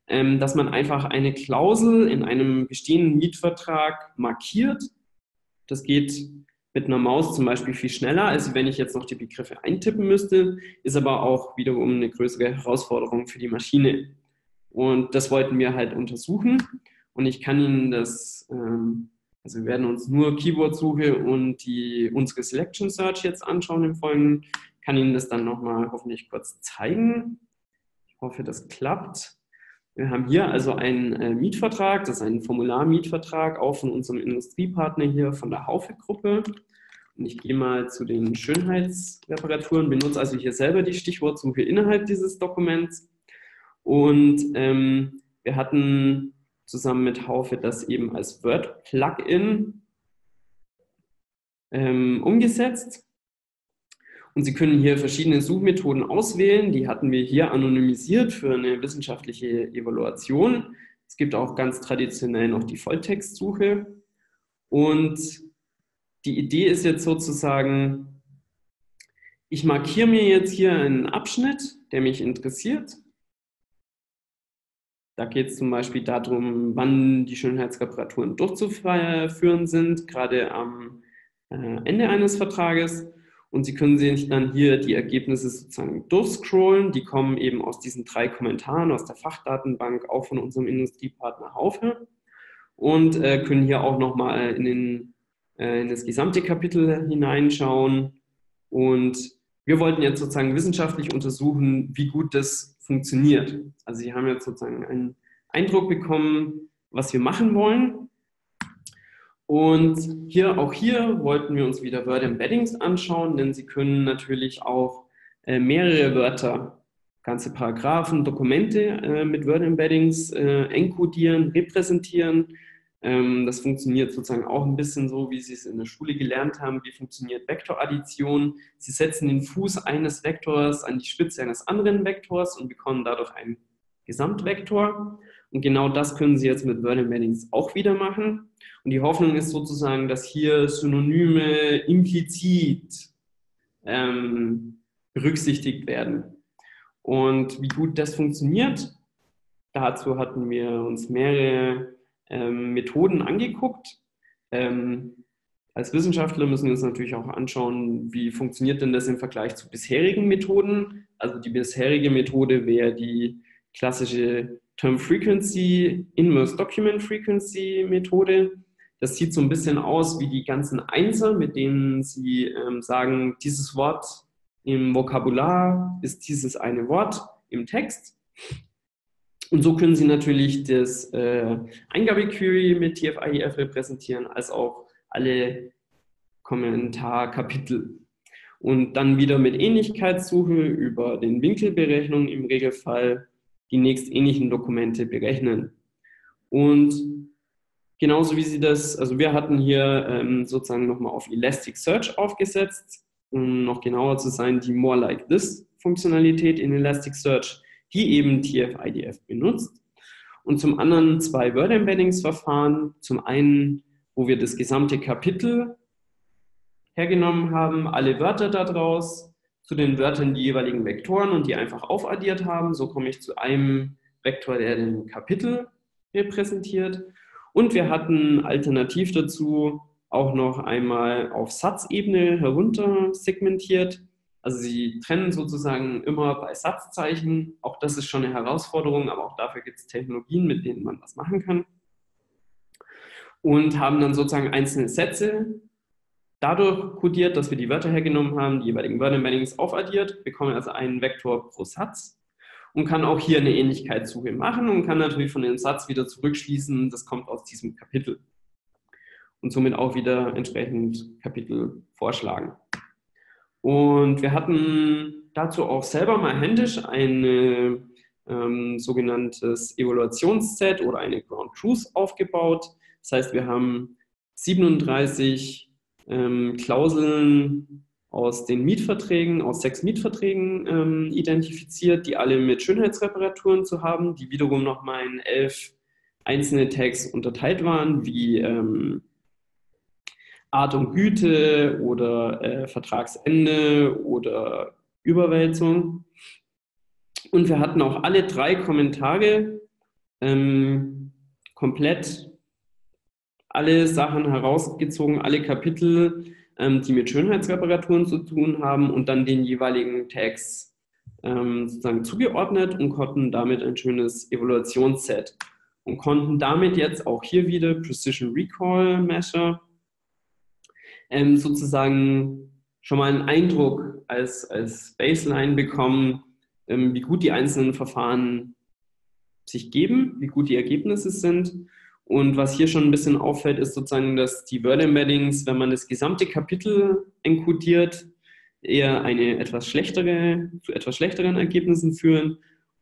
dass man einfach eine Klausel in einem bestehenden Mietvertrag markiert. Das geht mit einer Maus zum Beispiel viel schneller, als wenn ich jetzt noch die Begriffe eintippen müsste, ist aber auch wiederum eine größere Herausforderung für die Maschine. Und das wollten wir halt untersuchen. Und ich kann Ihnen das, ähm, also wir werden uns nur Keyword-Suche und die, unsere Selection Search jetzt anschauen im Folgenden. Ich kann Ihnen das dann nochmal hoffentlich kurz zeigen. Ich hoffe, das klappt. Wir haben hier also einen äh, Mietvertrag, das ist ein Formular-Mietvertrag, auch von unserem Industriepartner hier von der Haufe-Gruppe. Und ich gehe mal zu den Schönheitsreparaturen, benutze also hier selber die Stichwortsuche innerhalb dieses Dokuments. Und ähm, wir hatten zusammen mit Haufe das eben als Word-Plugin ähm, umgesetzt. Und Sie können hier verschiedene Suchmethoden auswählen. Die hatten wir hier anonymisiert für eine wissenschaftliche Evaluation. Es gibt auch ganz traditionell noch die Volltextsuche. Und die Idee ist jetzt sozusagen, ich markiere mir jetzt hier einen Abschnitt, der mich interessiert. Da geht es zum Beispiel darum, wann die Schönheitsreparaturen durchzuführen sind, gerade am Ende eines Vertrages. Und Sie können sich dann hier die Ergebnisse sozusagen durchscrollen. Die kommen eben aus diesen drei Kommentaren, aus der Fachdatenbank, auch von unserem Industriepartner Haufe. Und äh, können hier auch nochmal in, den, äh, in das gesamte Kapitel hineinschauen. Und wir wollten jetzt sozusagen wissenschaftlich untersuchen, wie gut das funktioniert. Also Sie haben jetzt sozusagen einen Eindruck bekommen, was wir machen wollen. Und hier, auch hier wollten wir uns wieder Word Embeddings anschauen, denn Sie können natürlich auch äh, mehrere Wörter, ganze Paragraphen, Dokumente äh, mit Word Embeddings äh, enkodieren, repräsentieren. Ähm, das funktioniert sozusagen auch ein bisschen so, wie Sie es in der Schule gelernt haben. Wie funktioniert Vektoraddition? Sie setzen den Fuß eines Vektors an die Spitze eines anderen Vektors und bekommen dadurch einen Gesamtvektor. Und genau das können Sie jetzt mit Word Embeddings auch wieder machen. Und die Hoffnung ist sozusagen, dass hier Synonyme implizit ähm, berücksichtigt werden. Und wie gut das funktioniert, dazu hatten wir uns mehrere ähm, Methoden angeguckt. Ähm, als Wissenschaftler müssen wir uns natürlich auch anschauen, wie funktioniert denn das im Vergleich zu bisherigen Methoden. Also die bisherige Methode wäre die klassische Term Frequency, Inverse Document Frequency Methode. Das sieht so ein bisschen aus wie die ganzen Einser, mit denen Sie ähm, sagen, dieses Wort im Vokabular ist dieses eine Wort im Text. Und so können Sie natürlich das äh, Eingabequery mit T F I D F repräsentieren, als auch alle Kommentarkapitel. Und dann wieder mit Ähnlichkeitssuche über den Winkelberechnung im Regelfall die nächstähnlichen Dokumente berechnen. Und genauso wie Sie das, also wir hatten hier ähm, sozusagen nochmal auf Elasticsearch aufgesetzt, um noch genauer zu sein, die More Like This Funktionalität in Elasticsearch, die eben T F I D F benutzt. Und zum anderen zwei Word Embeddings Verfahren. Zum einen, wo wir das gesamte Kapitel hergenommen haben, alle Wörter daraus, zu den Wörtern die jeweiligen Vektoren und die einfach aufaddiert haben. So komme ich zu einem Vektor, der den Kapitel repräsentiert. Und wir hatten alternativ dazu auch noch einmal auf Satzebene herunter segmentiert. Also Sie trennen sozusagen immer bei Satzzeichen. Auch das ist schon eine Herausforderung, aber auch dafür gibt es Technologien, mit denen man das machen kann. Und haben dann sozusagen einzelne Sätze dadurch kodiert, dass wir die Wörter hergenommen haben, die jeweiligen Word Embeddings aufaddiert, bekommen also einen Vektor pro Satz und kann auch hier eine Ähnlichkeitssuche machen und kann natürlich von dem Satz wieder zurückschließen, das kommt aus diesem Kapitel. Und somit auch wieder entsprechend Kapitel vorschlagen. Und wir hatten dazu auch selber mal händisch ein ähm, sogenanntes Evaluationsset oder eine Ground Truth aufgebaut. Das heißt, wir haben siebenunddreißig Ähm, Klauseln aus den Mietverträgen, aus sechs Mietverträgen ähm, identifiziert, die alle mit Schönheitsreparaturen zu haben, die wiederum nochmal in elf einzelne Tags unterteilt waren, wie ähm, Art und Güte oder äh, Vertragsende oder Überwälzung. Und wir hatten auch alle drei Kommentare ähm, komplett alle Sachen herausgezogen, alle Kapitel ähm, die mit Schönheitsreparaturen zu tun haben und dann den jeweiligen Tags ähm, sozusagen zugeordnet und konnten damit ein schönes Evaluationsset und konnten damit jetzt auch hier wieder Precision Recall Measure ähm, sozusagen schon mal einen Eindruck als, als Baseline bekommen, ähm, wie gut die einzelnen Verfahren sich geben, wie gut die Ergebnisse sind. Und was hier schon ein bisschen auffällt, ist sozusagen, dass die Word Embeddings, wenn man das gesamte Kapitel enkodiert, eher eine etwas schlechtere, zu etwas schlechteren Ergebnissen führen.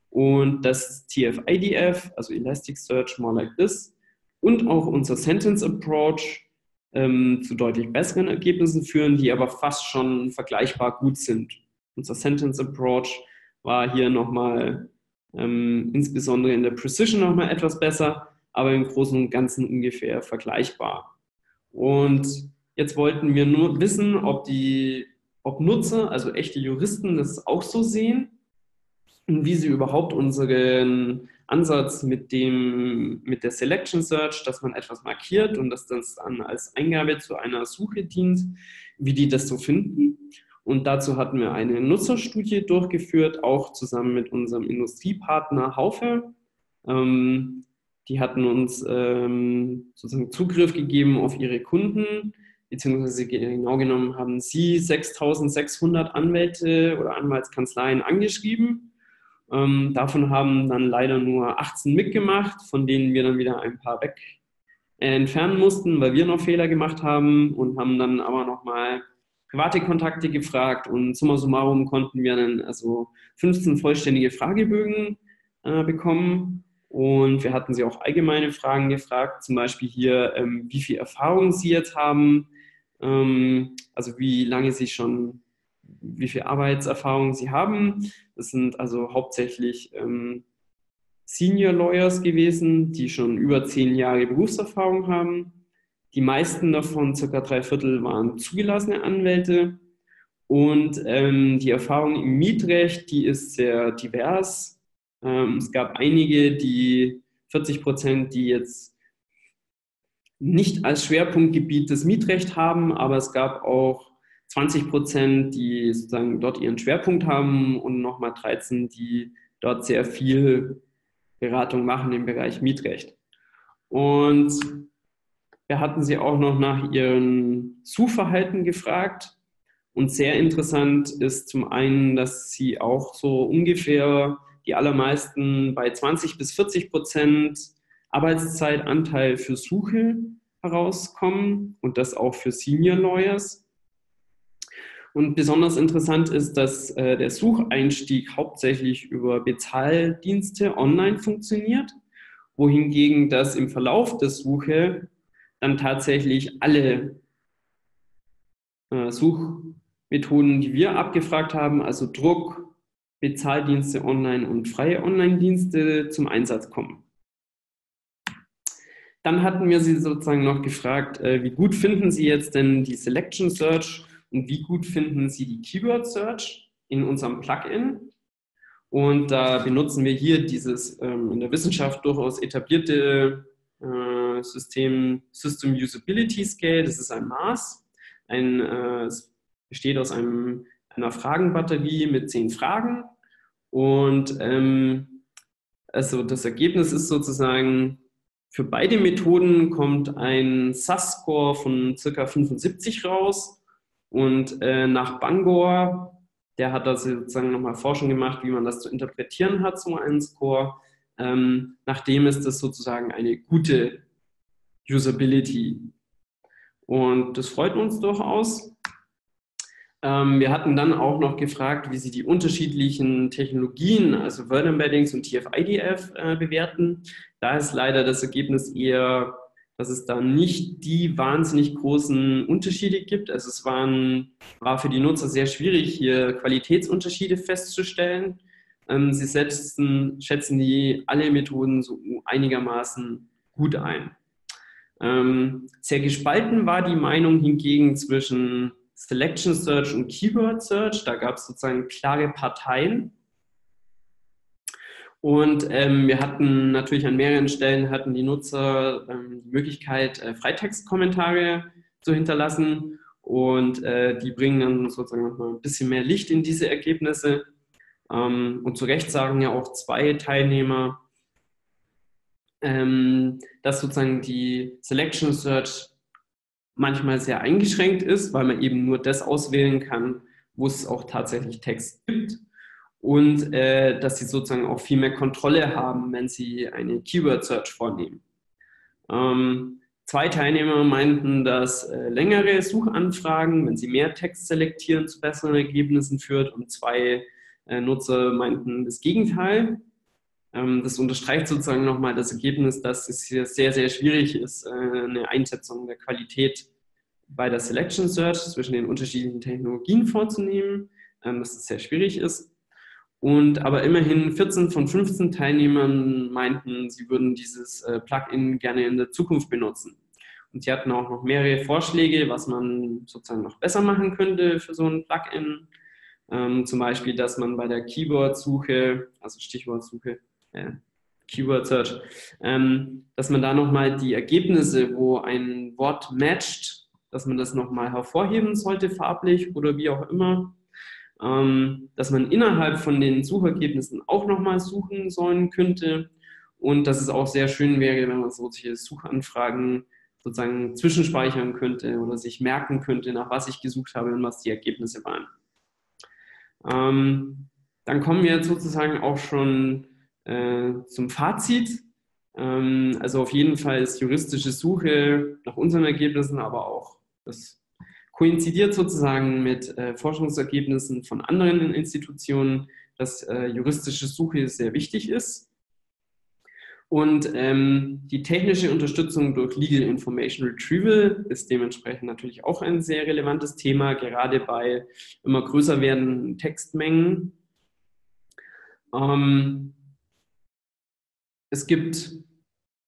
Und das T F I D F, also Elasticsearch More Like This, und auch unser Sentence Approach ähm, zu deutlich besseren Ergebnissen führen, die aber fast schon vergleichbar gut sind. Unser Sentence Approach war hier nochmal ähm, insbesondere in der Precision nochmal etwas besser, aber im Großen und Ganzen ungefähr vergleichbar. Und jetzt wollten wir nur wissen, ob die, ob Nutzer, also echte Juristen, das auch so sehen und wie sie überhaupt unseren Ansatz mit, dem, mit der Selection Search, dass man etwas markiert und dass das dann als Eingabe zu einer Suche dient, wie die das so finden. Und dazu hatten wir eine Nutzerstudie durchgeführt, auch zusammen mit unserem Industriepartner Haufe. Ähm, Die hatten uns ähm, sozusagen Zugriff gegeben auf ihre Kunden, beziehungsweise genau genommen haben sie sechstausendsechshundert Anwälte oder Anwaltskanzleien angeschrieben. Ähm, davon haben dann leider nur achtzehn mitgemacht, von denen wir dann wieder ein paar weg äh, entfernen mussten, weil wir noch Fehler gemacht haben, und haben dann aber nochmal private Kontakte gefragt, und summa summarum konnten wir dann also fünfzehn vollständige Fragebögen äh, bekommen. Und wir hatten sie auch allgemeine Fragen gefragt, zum Beispiel hier, ähm, wie viel Erfahrung sie jetzt haben, ähm, also wie lange sie schon, wie viel Arbeitserfahrung sie haben. Das sind also hauptsächlich ähm, Senior Lawyers gewesen, die schon über zehn Jahre Berufserfahrung haben. Die meisten davon, circa drei Viertel, waren zugelassene Anwälte. Und ähm, die Erfahrung im Mietrecht, die ist sehr divers. Es gab einige, die vierzig Prozent, die jetzt nicht als Schwerpunktgebiet das Mietrecht haben, aber es gab auch zwanzig Prozent, die sozusagen dort ihren Schwerpunkt haben, und nochmal dreizehn, die dort sehr viel Beratung machen im Bereich Mietrecht. Und wir hatten sie auch noch nach ihrem Suchverhalten gefragt, und sehr interessant ist zum einen, dass sie auch so ungefähr die allermeisten bei zwanzig bis vierzig Prozent Arbeitszeitanteil für Suche herauskommen, und das auch für Senior Lawyers. Und besonders interessant ist, dass äh, der Sucheinstieg hauptsächlich über Bezahldienste online funktioniert, wohingegen das im Verlauf der Suche dann tatsächlich alle äh, Suchmethoden, die wir abgefragt haben, also Druck, Bezahldienste online und freie Online-Dienste, zum Einsatz kommen. Dann hatten wir sie sozusagen noch gefragt, wie gut finden Sie jetzt denn die Selection Search und wie gut finden Sie die Keyword Search in unserem Plugin? Und da benutzen wir hier dieses in der Wissenschaft durchaus etablierte System System Usability Scale. Das ist ein Maß. Ein, es besteht aus einem einer Fragenbatterie mit zehn Fragen, und ähm, also das Ergebnis ist sozusagen, für beide Methoden kommt ein S A S-Score von ca. fünfundsiebzig raus, und äh, nach Bangor, der hat da sozusagen nochmal Forschung gemacht, wie man das zu interpretieren hat, so einen Score, ähm, nachdem ist das sozusagen eine gute Usability, und das freut uns durchaus. Wir hatten dann auch noch gefragt, wie sie die unterschiedlichen Technologien, also Word Embeddings und T F I D F, äh, bewerten. Da ist leider das Ergebnis eher, dass es da nicht die wahnsinnig großen Unterschiede gibt. Also es waren, war für die Nutzer sehr schwierig, hier Qualitätsunterschiede festzustellen. Ähm, sie setzen, schätzen die alle Methoden so einigermaßen gut ein. Ähm, sehr gespalten war die Meinung hingegen zwischen Selection Search und Keyword Search, da gab es sozusagen klare Parteien, und ähm, wir hatten natürlich an mehreren Stellen, hatten die Nutzer ähm, die Möglichkeit, äh, Freitextkommentare zu hinterlassen, und äh, die bringen dann sozusagen nochmal ein bisschen mehr Licht in diese Ergebnisse. Ähm, und zu Recht sagen ja auch zwei Teilnehmer, ähm, dass sozusagen die Selection Search manchmal sehr eingeschränkt ist, weil man eben nur das auswählen kann, wo es auch tatsächlich Text gibt, und äh, dass sie sozusagen auch viel mehr Kontrolle haben, wenn sie eine Keyword-Search vornehmen. Ähm, zwei Teilnehmer meinten, dass äh, längere Suchanfragen, wenn sie mehr Text selektieren, zu besseren Ergebnissen führt, und zwei äh, Nutzer meinten das Gegenteil. Ähm, das unterstreicht sozusagen nochmal das Ergebnis, dass es hier sehr, sehr schwierig ist, äh, eine Einschätzung der Qualität bei der Selection Search zwischen den unterschiedlichen Technologien vorzunehmen, ähm, dass es sehr schwierig ist. Und aber immerhin vierzehn von fünfzehn Teilnehmern meinten, sie würden dieses äh, Plugin gerne in der Zukunft benutzen. Und sie hatten auch noch mehrere Vorschläge, was man sozusagen noch besser machen könnte für so ein Plugin. Ähm, zum Beispiel, dass man bei der Keyword-Suche, also Stichwortsuche, äh, Keyword-Search, ähm, dass man da nochmal die Ergebnisse, wo ein Wort matcht, dass man das nochmal hervorheben sollte, farblich oder wie auch immer. Ähm, dass man innerhalb von den Suchergebnissen auch nochmal suchen sollen könnte, und dass es auch sehr schön wäre, wenn man solche Suchanfragen sozusagen zwischenspeichern könnte oder sich merken könnte, nach was ich gesucht habe und was die Ergebnisse waren. Ähm, dann kommen wir jetzt sozusagen auch schon äh, zum Fazit. Ähm, also auf jeden Fall ist juristische Suche nach unseren Ergebnissen, aber auch das koinzidiert sozusagen mit äh, Forschungsergebnissen von anderen Institutionen, dass äh, juristische Suche sehr wichtig ist. Und ähm, die technische Unterstützung durch Legal Information Retrieval ist dementsprechend natürlich auch ein sehr relevantes Thema, gerade bei immer größer werdenden Textmengen. Ähm, es gibt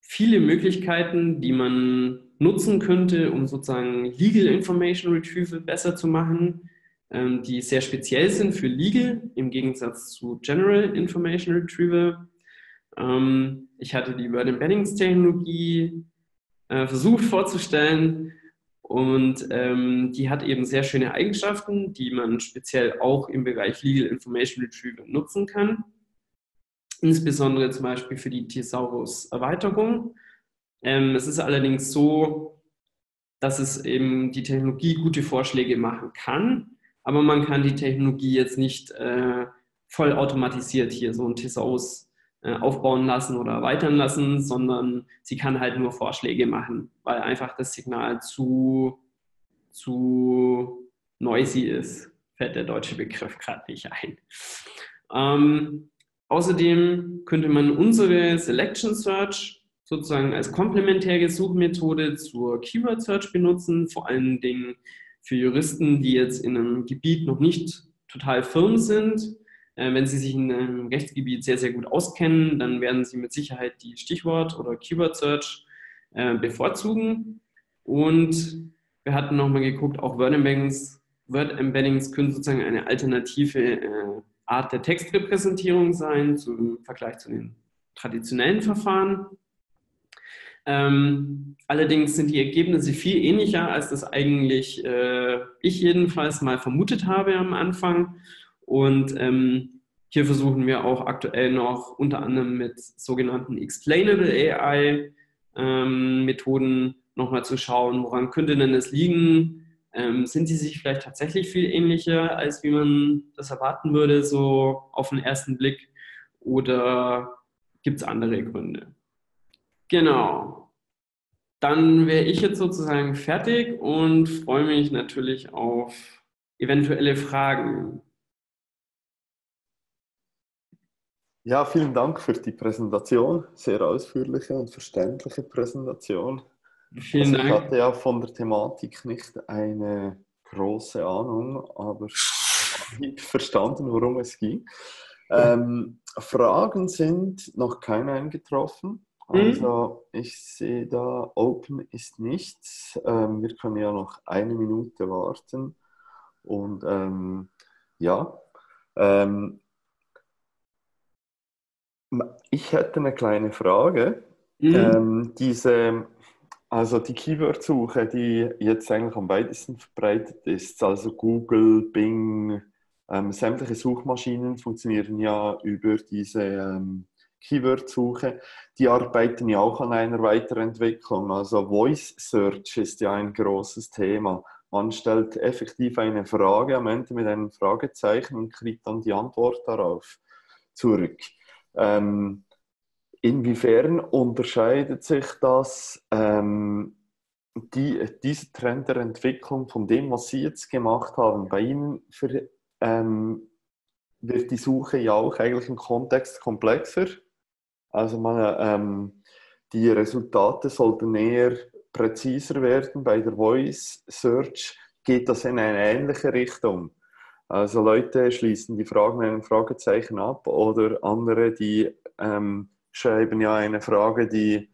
viele Möglichkeiten, die man nutzen könnte, um sozusagen Legal Information Retrieval besser zu machen, ähm, die sehr speziell sind für Legal im Gegensatz zu General Information Retrieval. Ähm, ich hatte die Word Embeddings Technologie äh, versucht vorzustellen, und ähm, die hat eben sehr schöne Eigenschaften, die man speziell auch im Bereich Legal Information Retrieval nutzen kann. Insbesondere zum Beispiel für die Thesaurus-Erweiterung. Ähm, es ist allerdings so, dass es eben die Technologie gute Vorschläge machen kann, aber man kann die Technologie jetzt nicht äh, voll automatisiert hier so ein Thesaurus äh, aufbauen lassen oder erweitern lassen, sondern sie kann halt nur Vorschläge machen, weil einfach das Signal zu, zu noisy ist. Fällt der deutsche Begriff gerade nicht ein. Ähm, außerdem könnte man unsere Selection Search sozusagen als komplementäre Suchmethode zur Keyword Search benutzen, vor allen Dingen für Juristen, die jetzt in einem Gebiet noch nicht total firm sind. Äh, wenn sie sich in einem Rechtsgebiet sehr, sehr gut auskennen, dann werden sie mit Sicherheit die Stichwort- oder Keyword Search äh, bevorzugen. Und wir hatten nochmal geguckt, auch Word Embeddings, Word Embeddings können sozusagen eine alternative äh, Art der Textrepräsentierung sein, zum Vergleich zu den traditionellen Verfahren. Ähm, allerdings sind die Ergebnisse viel ähnlicher, als das eigentlich äh, ich jedenfalls mal vermutet habe am Anfang. Und ähm, hier versuchen wir auch aktuell noch unter anderem mit sogenannten Explainable A I ähm, Methoden nochmal zu schauen, woran könnte denn das liegen? Ähm, sind die sich vielleicht tatsächlich viel ähnlicher, als wie man das erwarten würde, so auf den ersten Blick? Oder gibt es andere Gründe? Genau, dann wäre ich jetzt sozusagen fertig und freue mich natürlich auf eventuelle Fragen. Ja, vielen Dank für die Präsentation, sehr ausführliche und verständliche Präsentation. Vielen Dank. Also ich hatte ja von der Thematik nicht eine große Ahnung, aber ich habe verstanden, worum es ging. Ähm, Fragen sind noch keine eingetroffen. Also ich sehe da, Open ist nichts. Ähm, wir können ja noch eine Minute warten. Und ähm, ja, ähm, ich hätte eine kleine Frage. Mhm. Ähm, diese Also die Keyword-Suche, die jetzt eigentlich am weitesten verbreitet ist, also Google, Bing, ähm, sämtliche Suchmaschinen funktionieren ja über diese ähm, Keyword-Suche. Die arbeiten ja auch an einer Weiterentwicklung. Also Voice Search ist ja ein großes Thema. Man stellt effektiv eine Frage am Ende mit einem Fragezeichen und kriegt dann die Antwort darauf zurück. Ähm, Inwiefern unterscheidet sich das, ähm, die, diese Trend der Entwicklung von dem, was Sie jetzt gemacht haben? Bei Ihnen für, ähm, wird die Suche ja auch eigentlich im Kontext komplexer. Also man, ähm, die Resultate sollten eher präziser werden. Bei der Voice Search geht das in eine ähnliche Richtung. Also Leute schließen die Fragen mit einem Fragezeichen ab oder andere, die ähm, schreiben ja eine Frage, die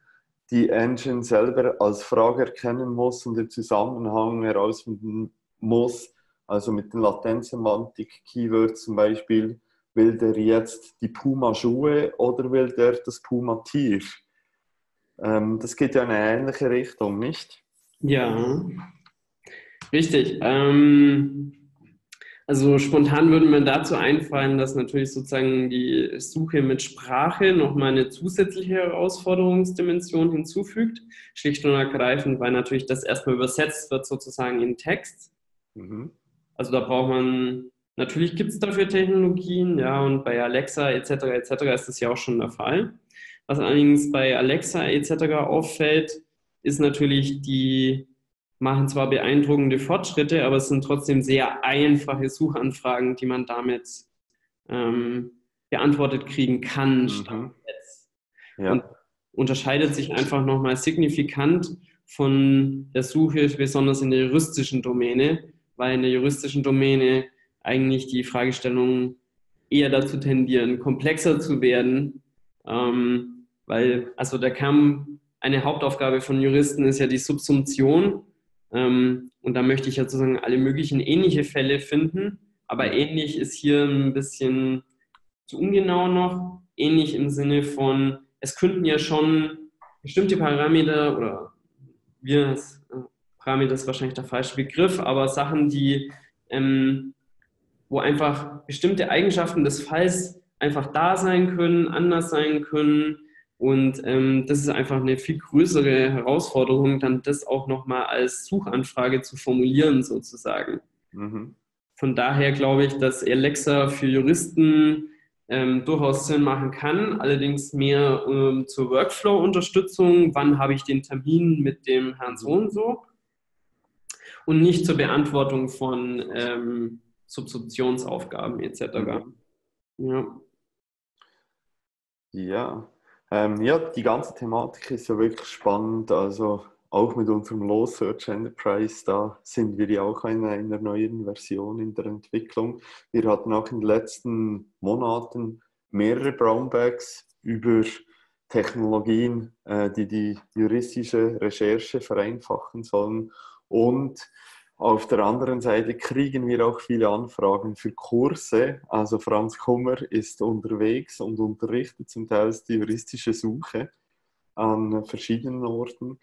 die Engine selber als Frage erkennen muss und den Zusammenhang herausfinden muss. Also mit den Latenz-Semantik-Keywords zum Beispiel, will der jetzt die Puma-Schuhe oder will der das Puma-Tier? Ähm, das geht ja in eine ähnliche Richtung, nicht? Ja, richtig. Ähm Also spontan würde mir dazu einfallen, dass natürlich sozusagen die Suche mit Sprache nochmal eine zusätzliche Herausforderungsdimension hinzufügt. Schlicht und ergreifend, weil natürlich das erstmal übersetzt wird sozusagen in Text. Mhm. Also da braucht man, natürlich gibt es dafür Technologien, ja, und bei Alexa et cetera et cetera ist das ja auch schon der Fall. Was allerdings bei Alexa et cetera auffällt, ist natürlich die... machen zwar beeindruckende Fortschritte, aber es sind trotzdem sehr einfache Suchanfragen, die man damit ähm, beantwortet kriegen kann. Mhm. Statt jetzt. Ja. Und unterscheidet sich einfach nochmal signifikant von der Suche, besonders in der juristischen Domäne, weil in der juristischen Domäne eigentlich die Fragestellungen eher dazu tendieren, komplexer zu werden, ähm, weil also da kam eine Hauptaufgabe von Juristen ist ja die Subsumption. Ähm, und da möchte ich ja sozusagen alle möglichen ähnliche Fälle finden, aber ähnlich ist hier ein bisschen zu ungenau noch, ähnlich im Sinne von, es könnten ja schon bestimmte Parameter oder wir, Parameter ist wahrscheinlich der falsche Begriff, aber Sachen, die, ähm, wo einfach bestimmte Eigenschaften des Falls einfach da sein können, anders sein können. Und ähm, das ist einfach eine viel größere Herausforderung, dann das auch nochmal als Suchanfrage zu formulieren sozusagen. Mhm. Von daher glaube ich, dass Alexa für Juristen ähm, durchaus Sinn machen kann, allerdings mehr ähm, zur Workflow-Unterstützung, wann habe ich den Termin mit dem Herrn so und so, und nicht zur Beantwortung von ähm, Subsumptionsaufgaben et cetera. Mhm. Ja. Ja. Ähm, ja, die ganze Thematik ist ja wirklich spannend, also auch mit unserem Law Search Enterprise, da sind wir ja auch in einer neuen Version in der Entwicklung. Wir hatten auch in den letzten Monaten mehrere Brownbags über Technologien, äh, die die juristische Recherche vereinfachen sollen, und auf der anderen Seite kriegen wir auch viele Anfragen für Kurse. Also Franz Kummer ist unterwegs und unterrichtet zum Teil die juristische Suche an verschiedenen Orten.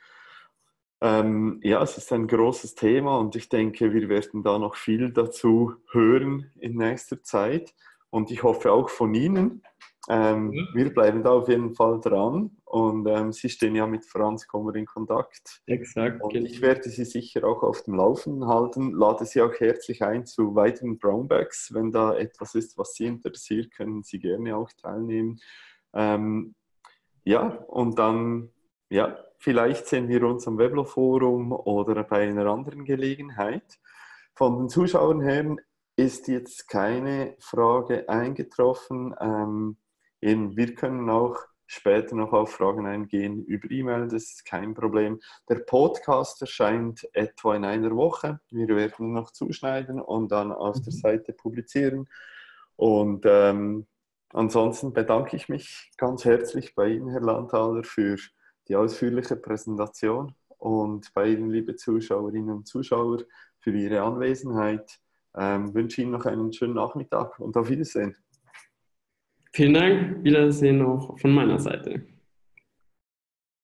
Ähm, ja, es ist ein großes Thema und ich denke, wir werden da noch viel dazu hören in nächster Zeit. Und ich hoffe auch von Ihnen. Ähm, mhm. Wir bleiben da auf jeden Fall dran und ähm, Sie stehen ja mit Franz Kummer in Kontakt. Exakt. Und ich werde Sie sicher auch auf dem Laufenden halten, lade Sie auch herzlich ein zu weiteren Brownbacks. Wenn da etwas ist, was Sie interessiert, können Sie gerne auch teilnehmen. Ähm, ja, und dann, ja, vielleicht sehen wir uns am Weblo-Forum oder bei einer anderen Gelegenheit. Von den Zuschauern her ist jetzt keine Frage eingetroffen. Ähm, Eben, wir können auch später noch auf Fragen eingehen über E-Mail, das ist kein Problem. Der Podcast erscheint etwa in einer Woche. Wir werden noch zuschneiden und dann auf der Seite publizieren. Und ähm, ansonsten bedanke ich mich ganz herzlich bei Ihnen, Herr Landthaler, für die ausführliche Präsentation und bei Ihnen, liebe Zuschauerinnen und Zuschauer, für Ihre Anwesenheit. Ähm, wünsche Ihnen noch einen schönen Nachmittag und auf Wiedersehen. Vielen Dank, Wiedersehen auch von meiner Seite.